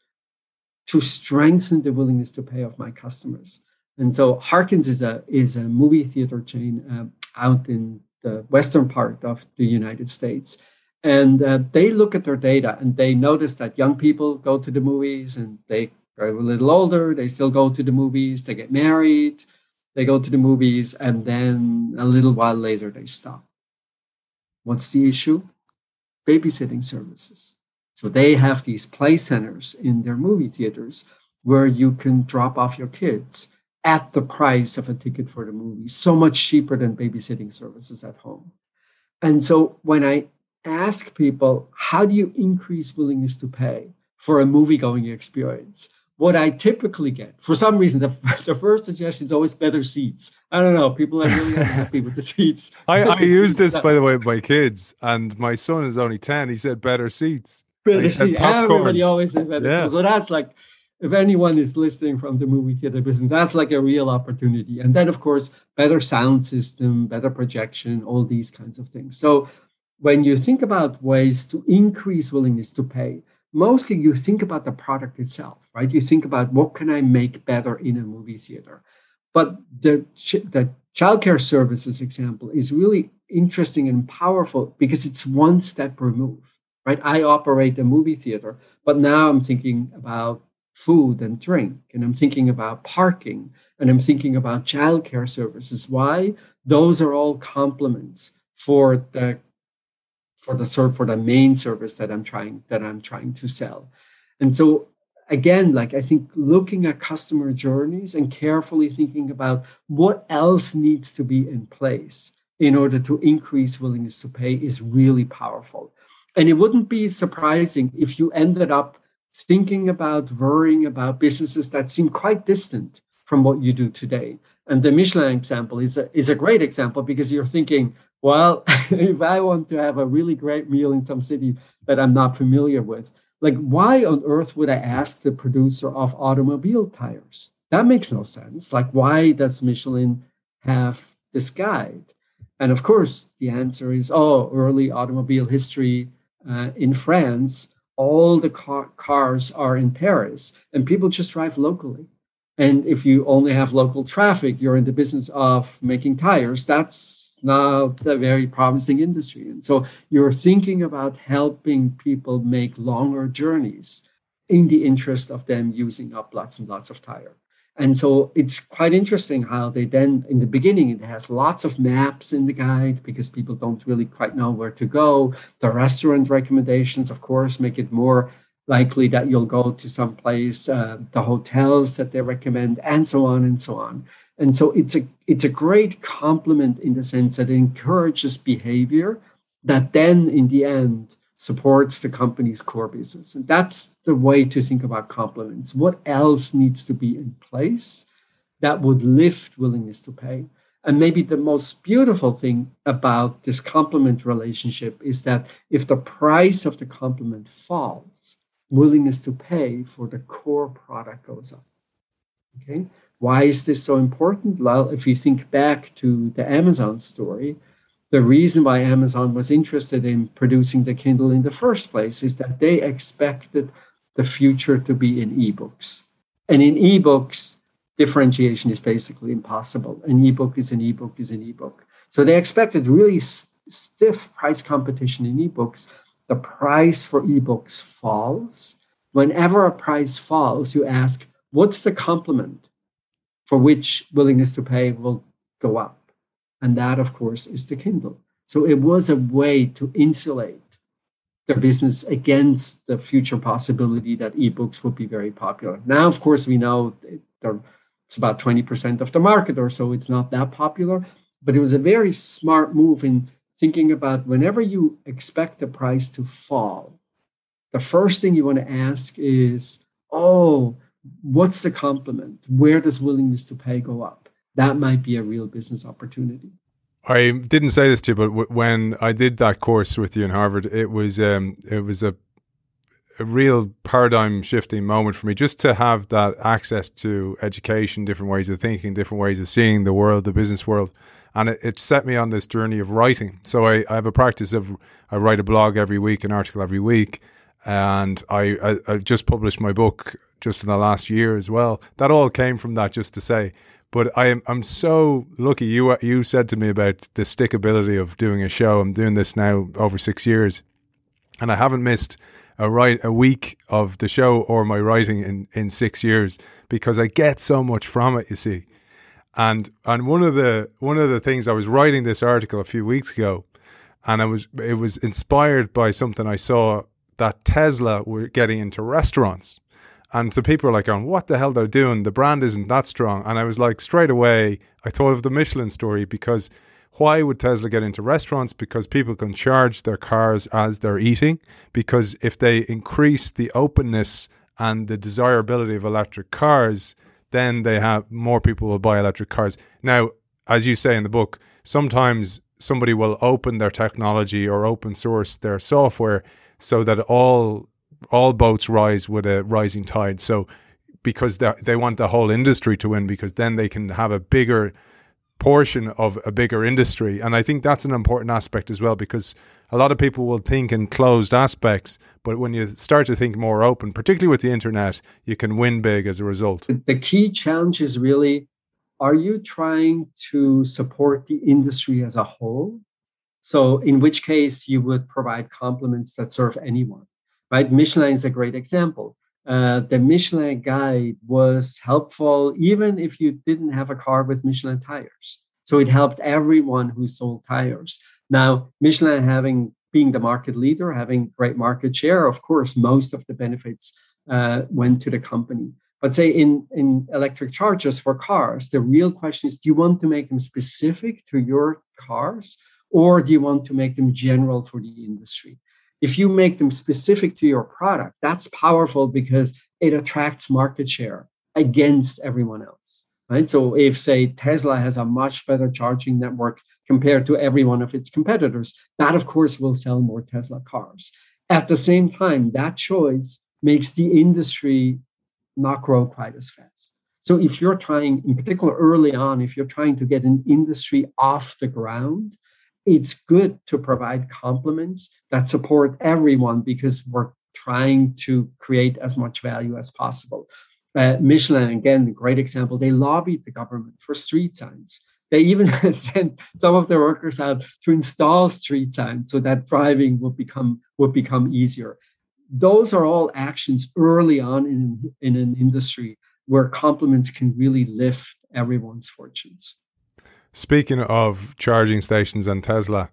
to strengthen the willingness to pay of my customers? And so Harkins is a, is a movie theater chain uh, out in the western part of the United States. And uh, they look at their data and they notice that young people go to the movies, and they are a little older, they still go to the movies, they get married, they go to the movies, and then a little while later they stop. What's the issue? Babysitting services. So they have these play centers in their movie theaters where you can drop off your kids at the price of a ticket for the movie, so much cheaper than babysitting services at home. And so when I ask people, how do you increase willingness to pay for a movie-going experience? What I typically get, for some reason, the, the first suggestion is always better seats. I don't know. People are really unhappy with the seats. I, I use this, by the way, with my kids. And my son is only ten. He said better seats. Better seats. Everybody always says better yeah. seats. So that's like, if anyone is listening from the movie theater business, that's like a real opportunity. And then, of course, better sound system, better projection, all these kinds of things. So when you think about ways to increase willingness to pay, mostly you think about the product itself, right? You think about what can I make better in a movie theater. But the, ch- the childcare services example is really interesting and powerful because it's one step removed, right? I operate a movie theater, but now I'm thinking about food and drink, and I'm thinking about parking, and I'm thinking about childcare services. Why? Those are all complements for the for the serve for the main service that I'm trying that I'm trying to sell. And so again, like I think looking at customer journeys and carefully thinking about what else needs to be in place in order to increase willingness to pay is really powerful. And it wouldn't be surprising if you ended up thinking about, worrying about businesses that seem quite distant from what you do today. And the Michelin example is a, is a great example because you're thinking, well, if I want to have a really great meal in some city that I'm not familiar with, like why on earth would I ask the producer of automobile tires? That makes no sense. Like why does Michelin have this guide? And of course, the answer is, oh, early automobile history uh, in France, all the car- cars are in Paris and people just drive locally. And if you only have local traffic, you're in the business of making tires. That's now a very promising industry. And so you're thinking about helping people make longer journeys in the interest of them using up lots and lots of tire. And so it's quite interesting how they then, in the beginning, it has lots of maps in the guide because people don't really quite know where to go. The restaurant recommendations, of course, make it more likely that you'll go to some place, uh, the hotels that they recommend, and so on and so on. And so it's a it's a great complement in the sense that it encourages behavior that then in the end supports the company's core business. And that's the way to think about complements. What else needs to be in place that would lift willingness to pay? And maybe the most beautiful thing about this complement relationship is that if the price of the complement falls, willingness to pay for the core product goes up. Okay. Why is this so important? Well, if you think back to the Amazon story, the reason why Amazon was interested in producing the Kindle in the first place is that they expected the future to be in ebooks. And in ebooks, differentiation is basically impossible. An ebook is an ebook is an ebook. So they expected really st- stiff price competition in ebooks. The price for ebooks falls. Whenever a price falls, you ask, what's the complement for which willingness to pay will go up? And that, of course, is the Kindle. So it was a way to insulate the business against the future possibility that ebooks would be very popular. Now, of course, we know it's about twenty percent of the market or so. It's not that popular, but it was a very smart move in thinking about whenever you expect the price to fall, the first thing you want to ask is, oh, what's the complement? Where does willingness to pay go up? That might be a real business opportunity. I didn't say this to you, but w- when I did that course with you in Harvard, it was um, it was a, a real paradigm shifting moment for me just to have that access to education, different ways of thinking, different ways of seeing the world, the business world. And it, it set me on this journey of writing. So I, I have a practice of, I write a blog every week, an article every week. And I, I, I just published my book just in the last year as well. That all came from that, just to say. But I am, I'm so lucky. You you said to me about the stickability of doing a show. I'm doing this now over six years. And I haven't missed a, write, a week of the show or my writing in, in six years because I get so much from it, you see. And and one of the one of the things, I was writing this article a few weeks ago, and I was it was inspired by something I saw that Tesla were getting into restaurants. And so people are like going, what the hell they're doing? The brand isn't that strong. And I was like, straight away, I thought of the Michelin story, because why would Tesla get into restaurants? Because people can charge their cars as they're eating, because if they increase the openness and the desirability of electric cars, then they have more people will buy electric cars. Now, as you say in the book, sometimes somebody will open their technology or open source their software so that all all boats rise with a rising tide. So because they, they want the whole industry to win, because then they can have a bigger portion of a bigger industry. And I think that's an important aspect as well, because a lot of people will think in closed aspects, but when you start to think more open, particularly with the internet, you can win big as a result. The key challenge is really, are you trying to support the industry as a whole? So in which case you would provide complements that serve anyone, right? Michelin is a great example. Uh, the Michelin guide was helpful even if you didn't have a car with Michelin tires. So it helped everyone who sold tires. Now, Michelin having being the market leader, having great market share, of course, most of the benefits uh, went to the company. But say in, in electric chargers for cars, the real question is, do you want to make them specific to your cars, or do you want to make them general for the industry? If you make them specific to your product, that's powerful because it attracts market share against everyone else, right? So if, say, Tesla has a much better charging network compared to every one of its competitors, that, of course, will sell more Tesla cars. At the same time, that choice makes the industry not grow quite as fast. So if you're trying, in particular early on, if you're trying to get an industry off the ground, it's good to provide complements that support everyone, because we're trying to create as much value as possible. Uh, Michelin, again, a great example, they lobbied the government for street signs. They even sent some of their workers out to install street signs so that driving would become, would become easier. Those are all actions early on in, in an industry where complements can really lift everyone's fortunes. Speaking of charging stations and Tesla,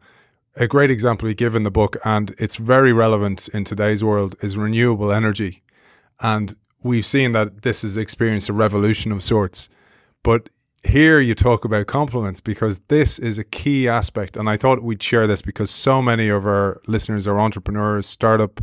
a great example you give in the book, and it's very relevant in today's world, is renewable energy. And we've seen that this has experienced a revolution of sorts. But here you talk about complements, because this is a key aspect. And I thought we'd share this because so many of our listeners are entrepreneurs, startup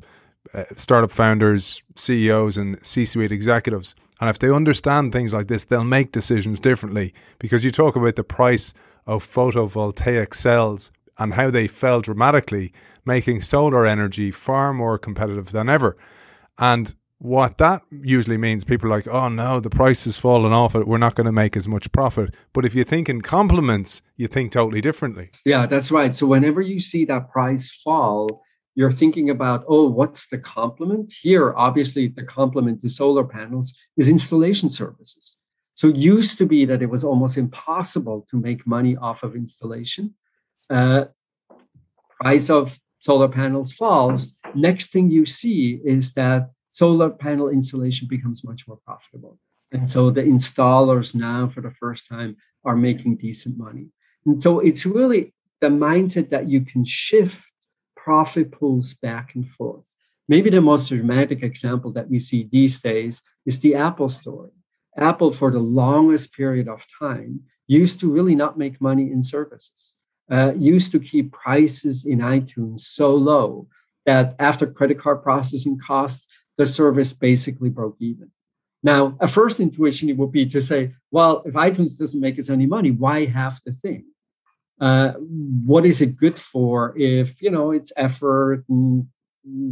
uh, startup founders, C E Os and C-suite executives. And if they understand things like this, they'll make decisions differently, because you talk about the price of photovoltaic cells and how they fell dramatically, making solar energy far more competitive than ever. And what that usually means, people are like, oh no, the price has fallen off, we're not going to make as much profit. But if you think in complements, you think totally differently. Yeah, that's right. So whenever you see that price fall, you're thinking about, oh, what's the complement? Here, obviously, the complement to solar panels is installation services. So it used to be that it was almost impossible to make money off of installation. Uh, price of solar panels falls. Next thing you see is that solar panel installation becomes much more profitable. And so the installers now, for the first time, are making decent money. And so it's really the mindset that you can shift profit pools back and forth. Maybe the most dramatic example that we see these days is the Apple story. Apple, for the longest period of time, used to really not make money in services, uh, used to keep prices in iTunes so low that after credit card processing costs, the service basically broke even. Now, a first intuition it would be to say, well, if iTunes doesn't make us any money, why have the thing? Uh, what is it good for if, you know, it's effort and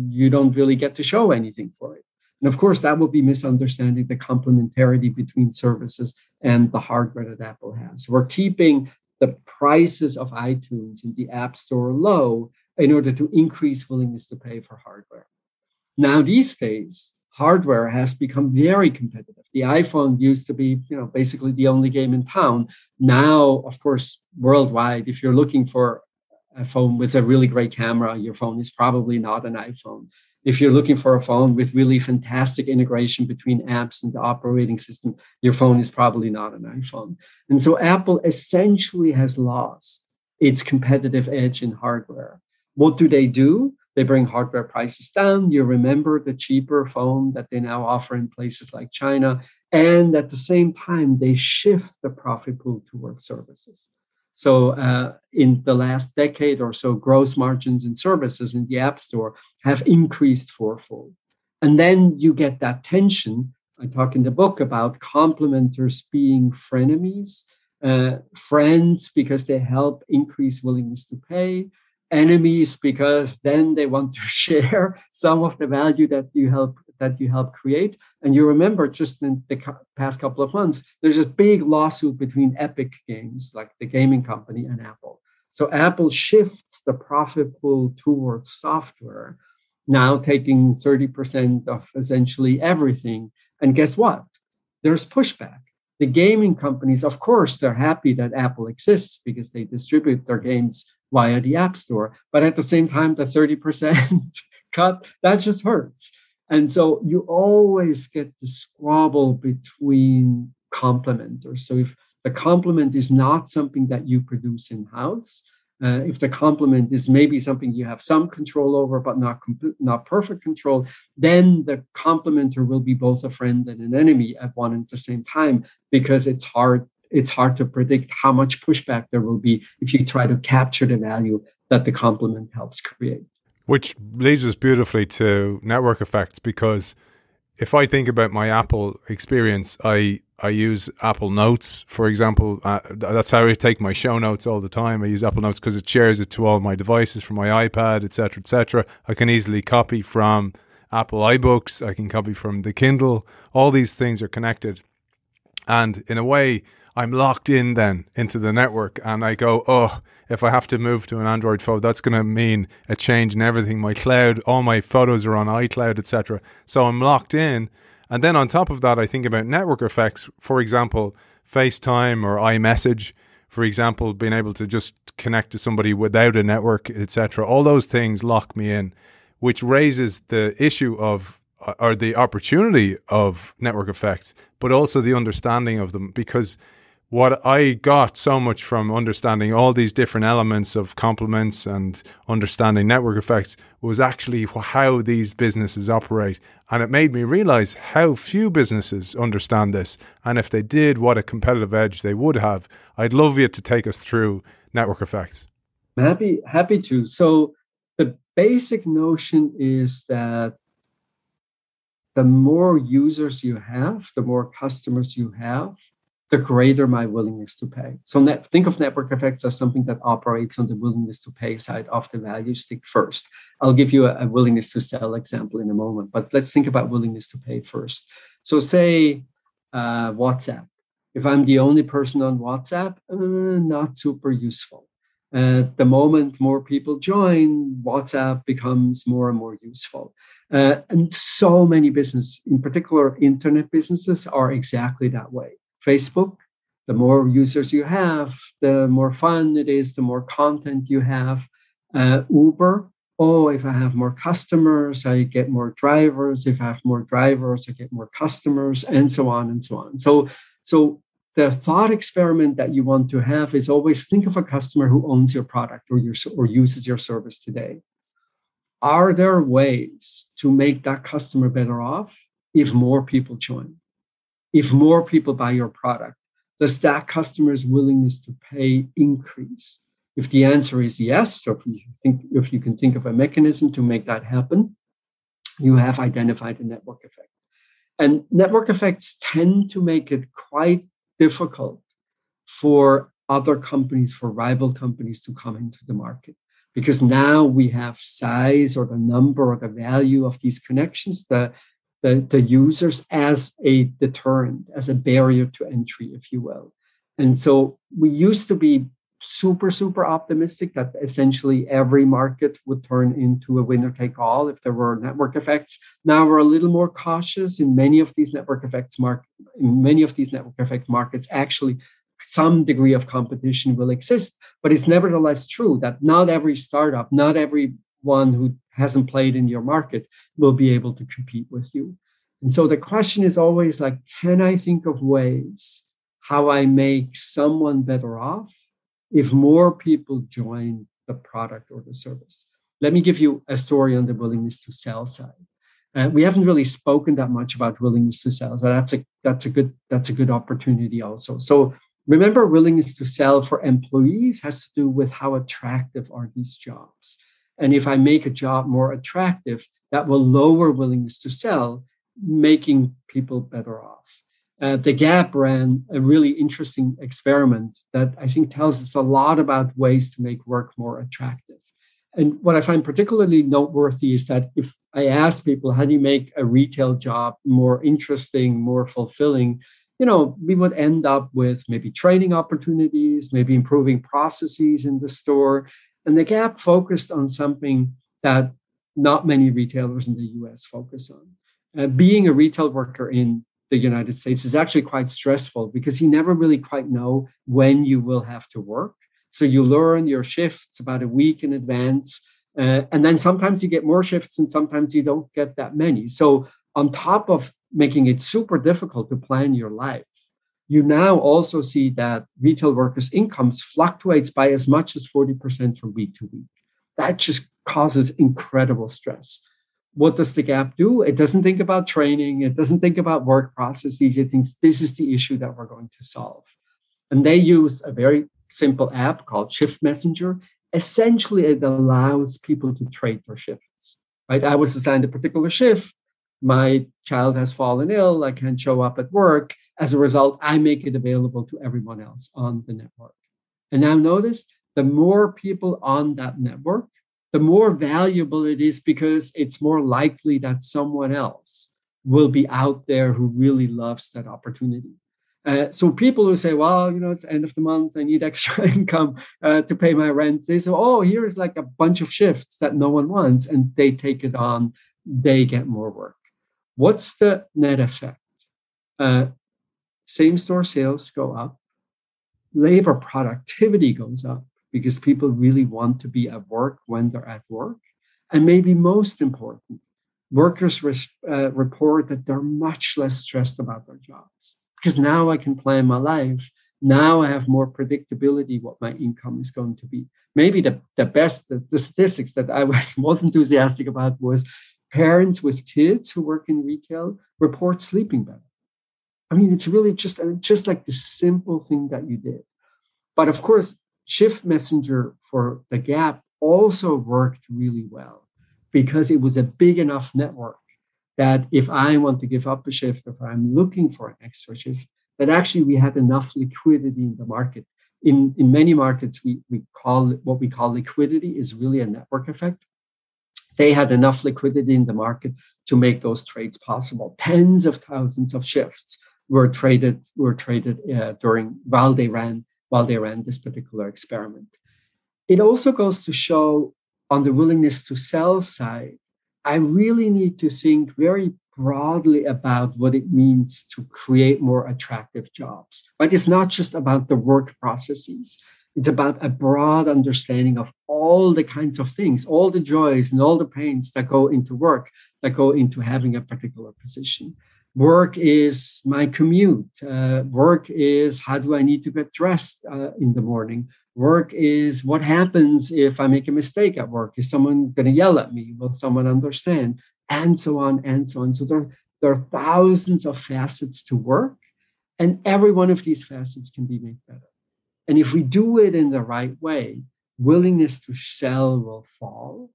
you don't really get to show anything for it? And of course, that would be misunderstanding the complementarity between services and the hardware that Apple has. We're keeping the prices of iTunes and the App Store low in order to increase willingness to pay for hardware. Now, these days, hardware has become very competitive. The iPhone used to be, you know, basically the only game in town. Now, of course, worldwide, if you're looking for a phone with a really great camera, your phone is probably not an iPhone. If you're looking for a phone with really fantastic integration between apps and the operating system, your phone is probably not an iPhone. And so Apple essentially has lost its competitive edge in hardware. What do they do? They bring hardware prices down. You remember the cheaper phone that they now offer in places like China. And at the same time, they shift the profit pool towards services. So uh, in the last decade or so, gross margins in services in the App Store have increased fourfold. And then you get that tension. I talk in the book about complementers being frenemies, uh, friends because they help increase willingness to pay, enemies because then they want to share some of the value that you help that you help create. And you remember just in the past couple of months, there's this big lawsuit between Epic Games, like the gaming company, and Apple. So Apple shifts the profit pool towards software, now taking thirty percent of essentially everything. And guess what? There's pushback. The gaming companies, of course, they're happy that Apple exists because they distribute their games via the App Store. But at the same time, the thirty percent cut, that just hurts. And so you always get the squabble between complementers. So if the complement is not something that you produce in-house, uh, if the complement is maybe something you have some control over, but not complete, not perfect control, then the complementer will be both a friend and an enemy at one and the same time, because it's hard, it's hard to predict how much pushback there will be if you try to capture the value that the complement helps create. Which leads us beautifully to network effects, because if I think about my Apple experience, I I use Apple Notes, for example. Uh, that's how I take my show notes all the time. I use Apple Notes because it shares it to all my devices, from my iPad, et cetera, et cetera. I can easily copy from Apple iBooks. I can copy from the Kindle. All these things are connected. And in a way, I'm locked in then into the network, and I go, oh, if I have to move to an Android phone, that's going to mean a change in everything. My cloud, all my photos are on iCloud, et cetera. So I'm locked in. And then on top of that, I think about network effects, for example, FaceTime or iMessage, for example, being able to just connect to somebody without a network, et cetera. All those things lock me in, which raises the issue of or the opportunity of network effects, but also the understanding of them, because what I got so much from understanding all these different elements of complements and understanding network effects was actually how these businesses operate. And it made me realize how few businesses understand this. And if they did, what a competitive edge they would have. I'd love you to take us through network effects. I'm happy, happy to. So the basic notion is that the more users you have, the more customers you have, the greater my willingness to pay. So net, think of network effects as something that operates on the willingness to pay side of the value stick first. I'll give you a, a willingness to sell example in a moment, but let's think about willingness to pay first. So say uh, WhatsApp. If I'm the only person on WhatsApp, uh, not super useful. Uh, the moment more people join, WhatsApp becomes more and more useful. Uh, and so many businesses, in particular internet businesses, are exactly that way. Facebook, the more users you have, the more fun it is, the more content you have. Uh, Uber, oh, if I have more customers, I get more drivers. If I have more drivers, I get more customers, and so on and so on. So, so the thought experiment that you want to have is always think of a customer who owns your product or, your, or uses your service today. Are there ways to make that customer better off if more people join? If more people buy your product, does that customer's willingness to pay increase? If the answer is yes, or if you think, if you can think of a mechanism to make that happen, you have identified a network effect. And network effects tend to make it quite difficult for other companies, for rival companies to come into the market. Because now we have size or the number or the value of these connections, the The, the users as a deterrent, as a barrier to entry, if you will. And so we used to be super, super optimistic that essentially every market would turn into a winner-take-all if there were network effects. Now we're a little more cautious in many of these network effects market, in many of these network effect markets. Actually, some degree of competition will exist, but it's nevertheless true that not every startup, not every one who hasn't played in your market will be able to compete with you. And so the question is always like, can I think of ways how I make someone better off if more people join the product or the service? Let me give you a story on the willingness to sell side. Uh, we haven't really spoken that much about willingness to sell. So that's a that's a good that's a good opportunity also. So remember, willingness to sell for employees has to do with how attractive are these jobs. And if I make a job more attractive, that will lower willingness to sell, making people better off. Uh, the Gap ran a really interesting experiment that I think tells us a lot about ways to make work more attractive. And what I find particularly noteworthy is that if I ask people, how do you make a retail job more interesting, more fulfilling, you know, we would end up with maybe training opportunities, maybe improving processes in the store. And the Gap focused on something that not many retailers in the U S focus on. Uh, being a retail worker in the United States is actually quite stressful because you never really quite know when you will have to work. So you learn your shifts about a week in advance. Uh, and then sometimes you get more shifts and sometimes you don't get that many. So on top of making it super difficult to plan your life, you now also see that retail workers' incomes fluctuates by as much as forty percent from week to week. That just causes incredible stress. What does the Gap do? It doesn't think about training. It doesn't think about work processes. It thinks this is the issue that we're going to solve. And they use a very simple app called Shift Messenger. Essentially, it allows people to trade their shifts, right? I was assigned a particular shift. My child has fallen ill. I can't show up at work. As a result, I make it available to everyone else on the network. And now notice, the more people on that network, the more valuable it is because it's more likely that someone else will be out there who really loves that opportunity. Uh, so people who say, well, you know, it's the end of the month, I need extra income uh, to pay my rent. They say, oh, here is like a bunch of shifts that no one wants, and they take it on, they get more work. What's the net effect? Uh, same store sales go up, labor productivity goes up because people really want to be at work when they're at work. And maybe most important, workers res- uh, report that they're much less stressed about their jobs. Because now I can plan my life. Now I have more predictability what my income is going to be. Maybe the, the best, the, the statistics that I was most enthusiastic about was parents with kids who work in retail report sleeping better. I mean, it's really just, just like the simple thing that you did. But of course, Shift Messenger for the Gap also worked really well because it was a big enough network that if I want to give up a shift, if I'm looking for an extra shift, that actually we had enough liquidity in the market. In, in many markets, we, we call what we call liquidity is really a network effect. They had enough liquidity in the market to make those trades possible. Tens of thousands of shifts were traded were traded uh, during while they ran while they ran this particular experiment. It also goes to show on the willingness to sell side, I really need to think very broadly about what it means to create more attractive jobs. But it's not just about the work processes. It's about a broad understanding of all the kinds of things, all the joys and all the pains that go into work, that go into having a particular position. Work is my commute. Uh, work is how do I need to get dressed uh, in the morning. Work is what happens if I make a mistake at work. Is someone going to yell at me? Will someone understand? And so on and so on. So there, there are thousands of facets to work, and every one of these facets can be made better. And if we do it in the right way, willingness to sell will fall,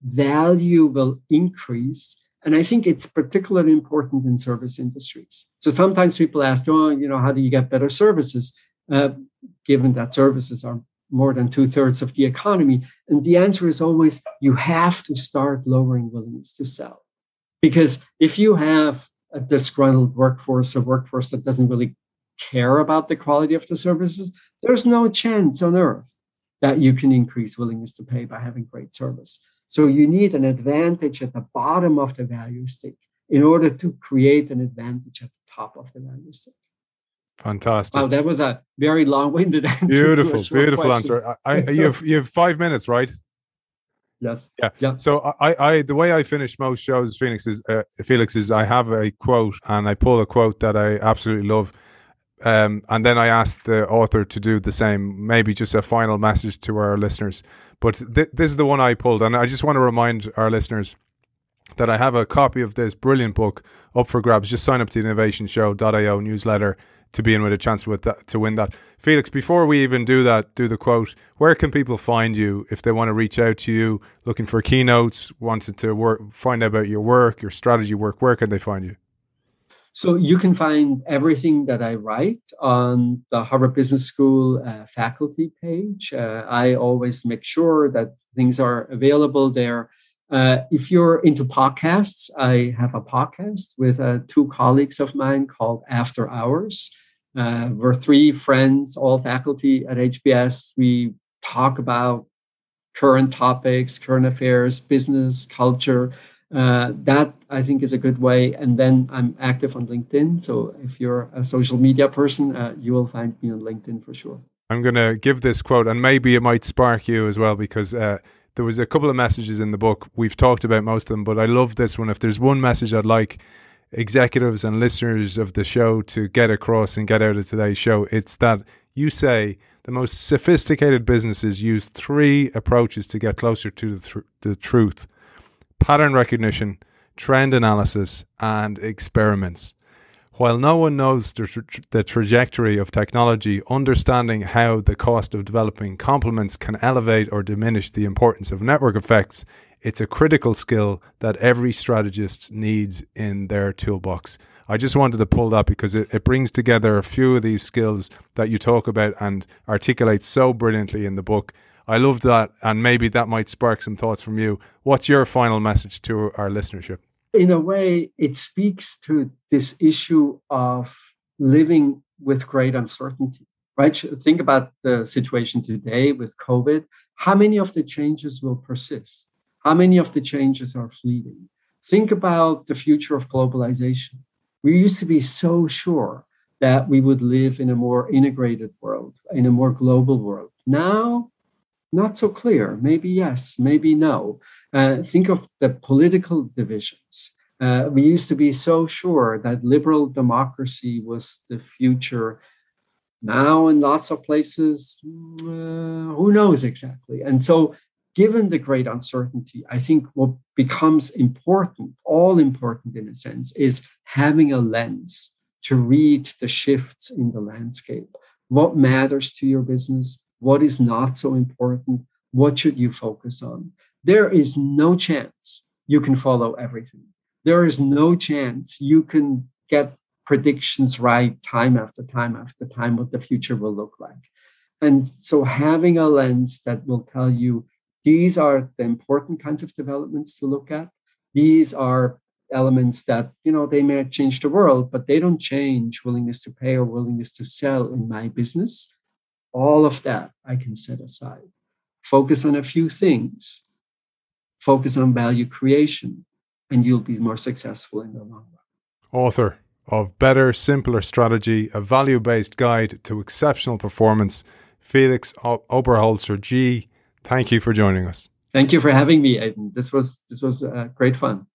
value will increase. And I think it's particularly important in service industries. So sometimes people ask, oh, you know, how do you get better services? Uh, given that services are more than two-thirds of the economy. And the answer is always, you have to start lowering willingness to sell. Because if you have a disgruntled workforce, a workforce that doesn't really care about the quality of the services, there's no chance on earth that you can increase willingness to pay by having great service. So you need an advantage at the bottom of the value stick in order to create an advantage at the top of the value stick. Fantastic. Wow, that was a very long-winded answer. Beautiful, beautiful question. answer. I, I, you have you have five minutes, right? Yes. Yeah. yeah. So I, I, the way I finish most shows, Felix is, uh, Felix is, I have a quote and I pull a quote that I absolutely love, um, and then I ask the author to do the same. Maybe just a final message to our listeners. But th this is the one I pulled. And I just want to remind our listeners that I have a copy of this brilliant book up for grabs. Just sign up to the innovation show dot i o newsletter to be in with a chance with that, to win that. Felix, before we even do that, do the quote, where can people find you if they want to reach out to you, looking for keynotes, wanted to work, find out about your work, your strategy work? Where can they find you? So you can find everything that I write on the Harvard Business School uh, faculty page. Uh, I always make sure that things are available there. Uh, if you're into podcasts, I have a podcast with uh, two colleagues of mine called After Hours. Uh, we're three friends, all faculty at H B S. We talk about current topics, current affairs, business, culture. Uh, that, I think, is a good way. And then I'm active on LinkedIn. So if you're a social media person, uh, you will find me on LinkedIn for sure. I'm going to give this quote, and maybe it might spark you as well, because... Uh, there was a couple of messages in the book. We've talked about most of them, but I love this one. If there's one message I'd like executives and listeners of the show to get across and get out of today's show, it's that you say the most sophisticated businesses use three approaches to get closer to the, tr the truth: pattern recognition, trend analysis, and experiments. While no one knows the, tra the trajectory of technology, understanding how the cost of developing complements can elevate or diminish the importance of network effects, it's a critical skill that every strategist needs in their toolbox. I just wanted to pull that because it, it brings together a few of these skills that you talk about and articulate so brilliantly in the book. I love that, and maybe that might spark some thoughts from you. What's your final message to our listenership? In a way, it speaks to this issue of living with great uncertainty, right? Think about the situation today with COVID. How many of the changes will persist? How many of the changes are fleeting? Think about the future of globalization. We used to be so sure that we would live in a more integrated world, in a more global world. Now, not so clear. Maybe yes, maybe no. Uh, think of the political divisions. Uh, we used to be so sure that liberal democracy was the future. Now, in lots of places, uh, who knows exactly? And so, given the great uncertainty, I think what becomes important, all important in a sense, is having a lens to read the shifts in the landscape. What matters to your business? What is not so important? What should you focus on? There is no chance you can follow everything. There is no chance you can get predictions right time after time after time what the future will look like. And so having a lens that will tell you these are the important kinds of developments to look at. These are elements that, you know, they may change the world, but they don't change willingness to pay or willingness to sell in my business. All of that I can set aside. Focus on a few things. Focus on value creation, and you'll be more successful in the long run. Author of Better, Simpler Strategy, a value-based guide to exceptional performance, Felix Oberholzer-Gee, thank you for joining us. Thank you for having me, Aidan. This was, this was uh, great fun.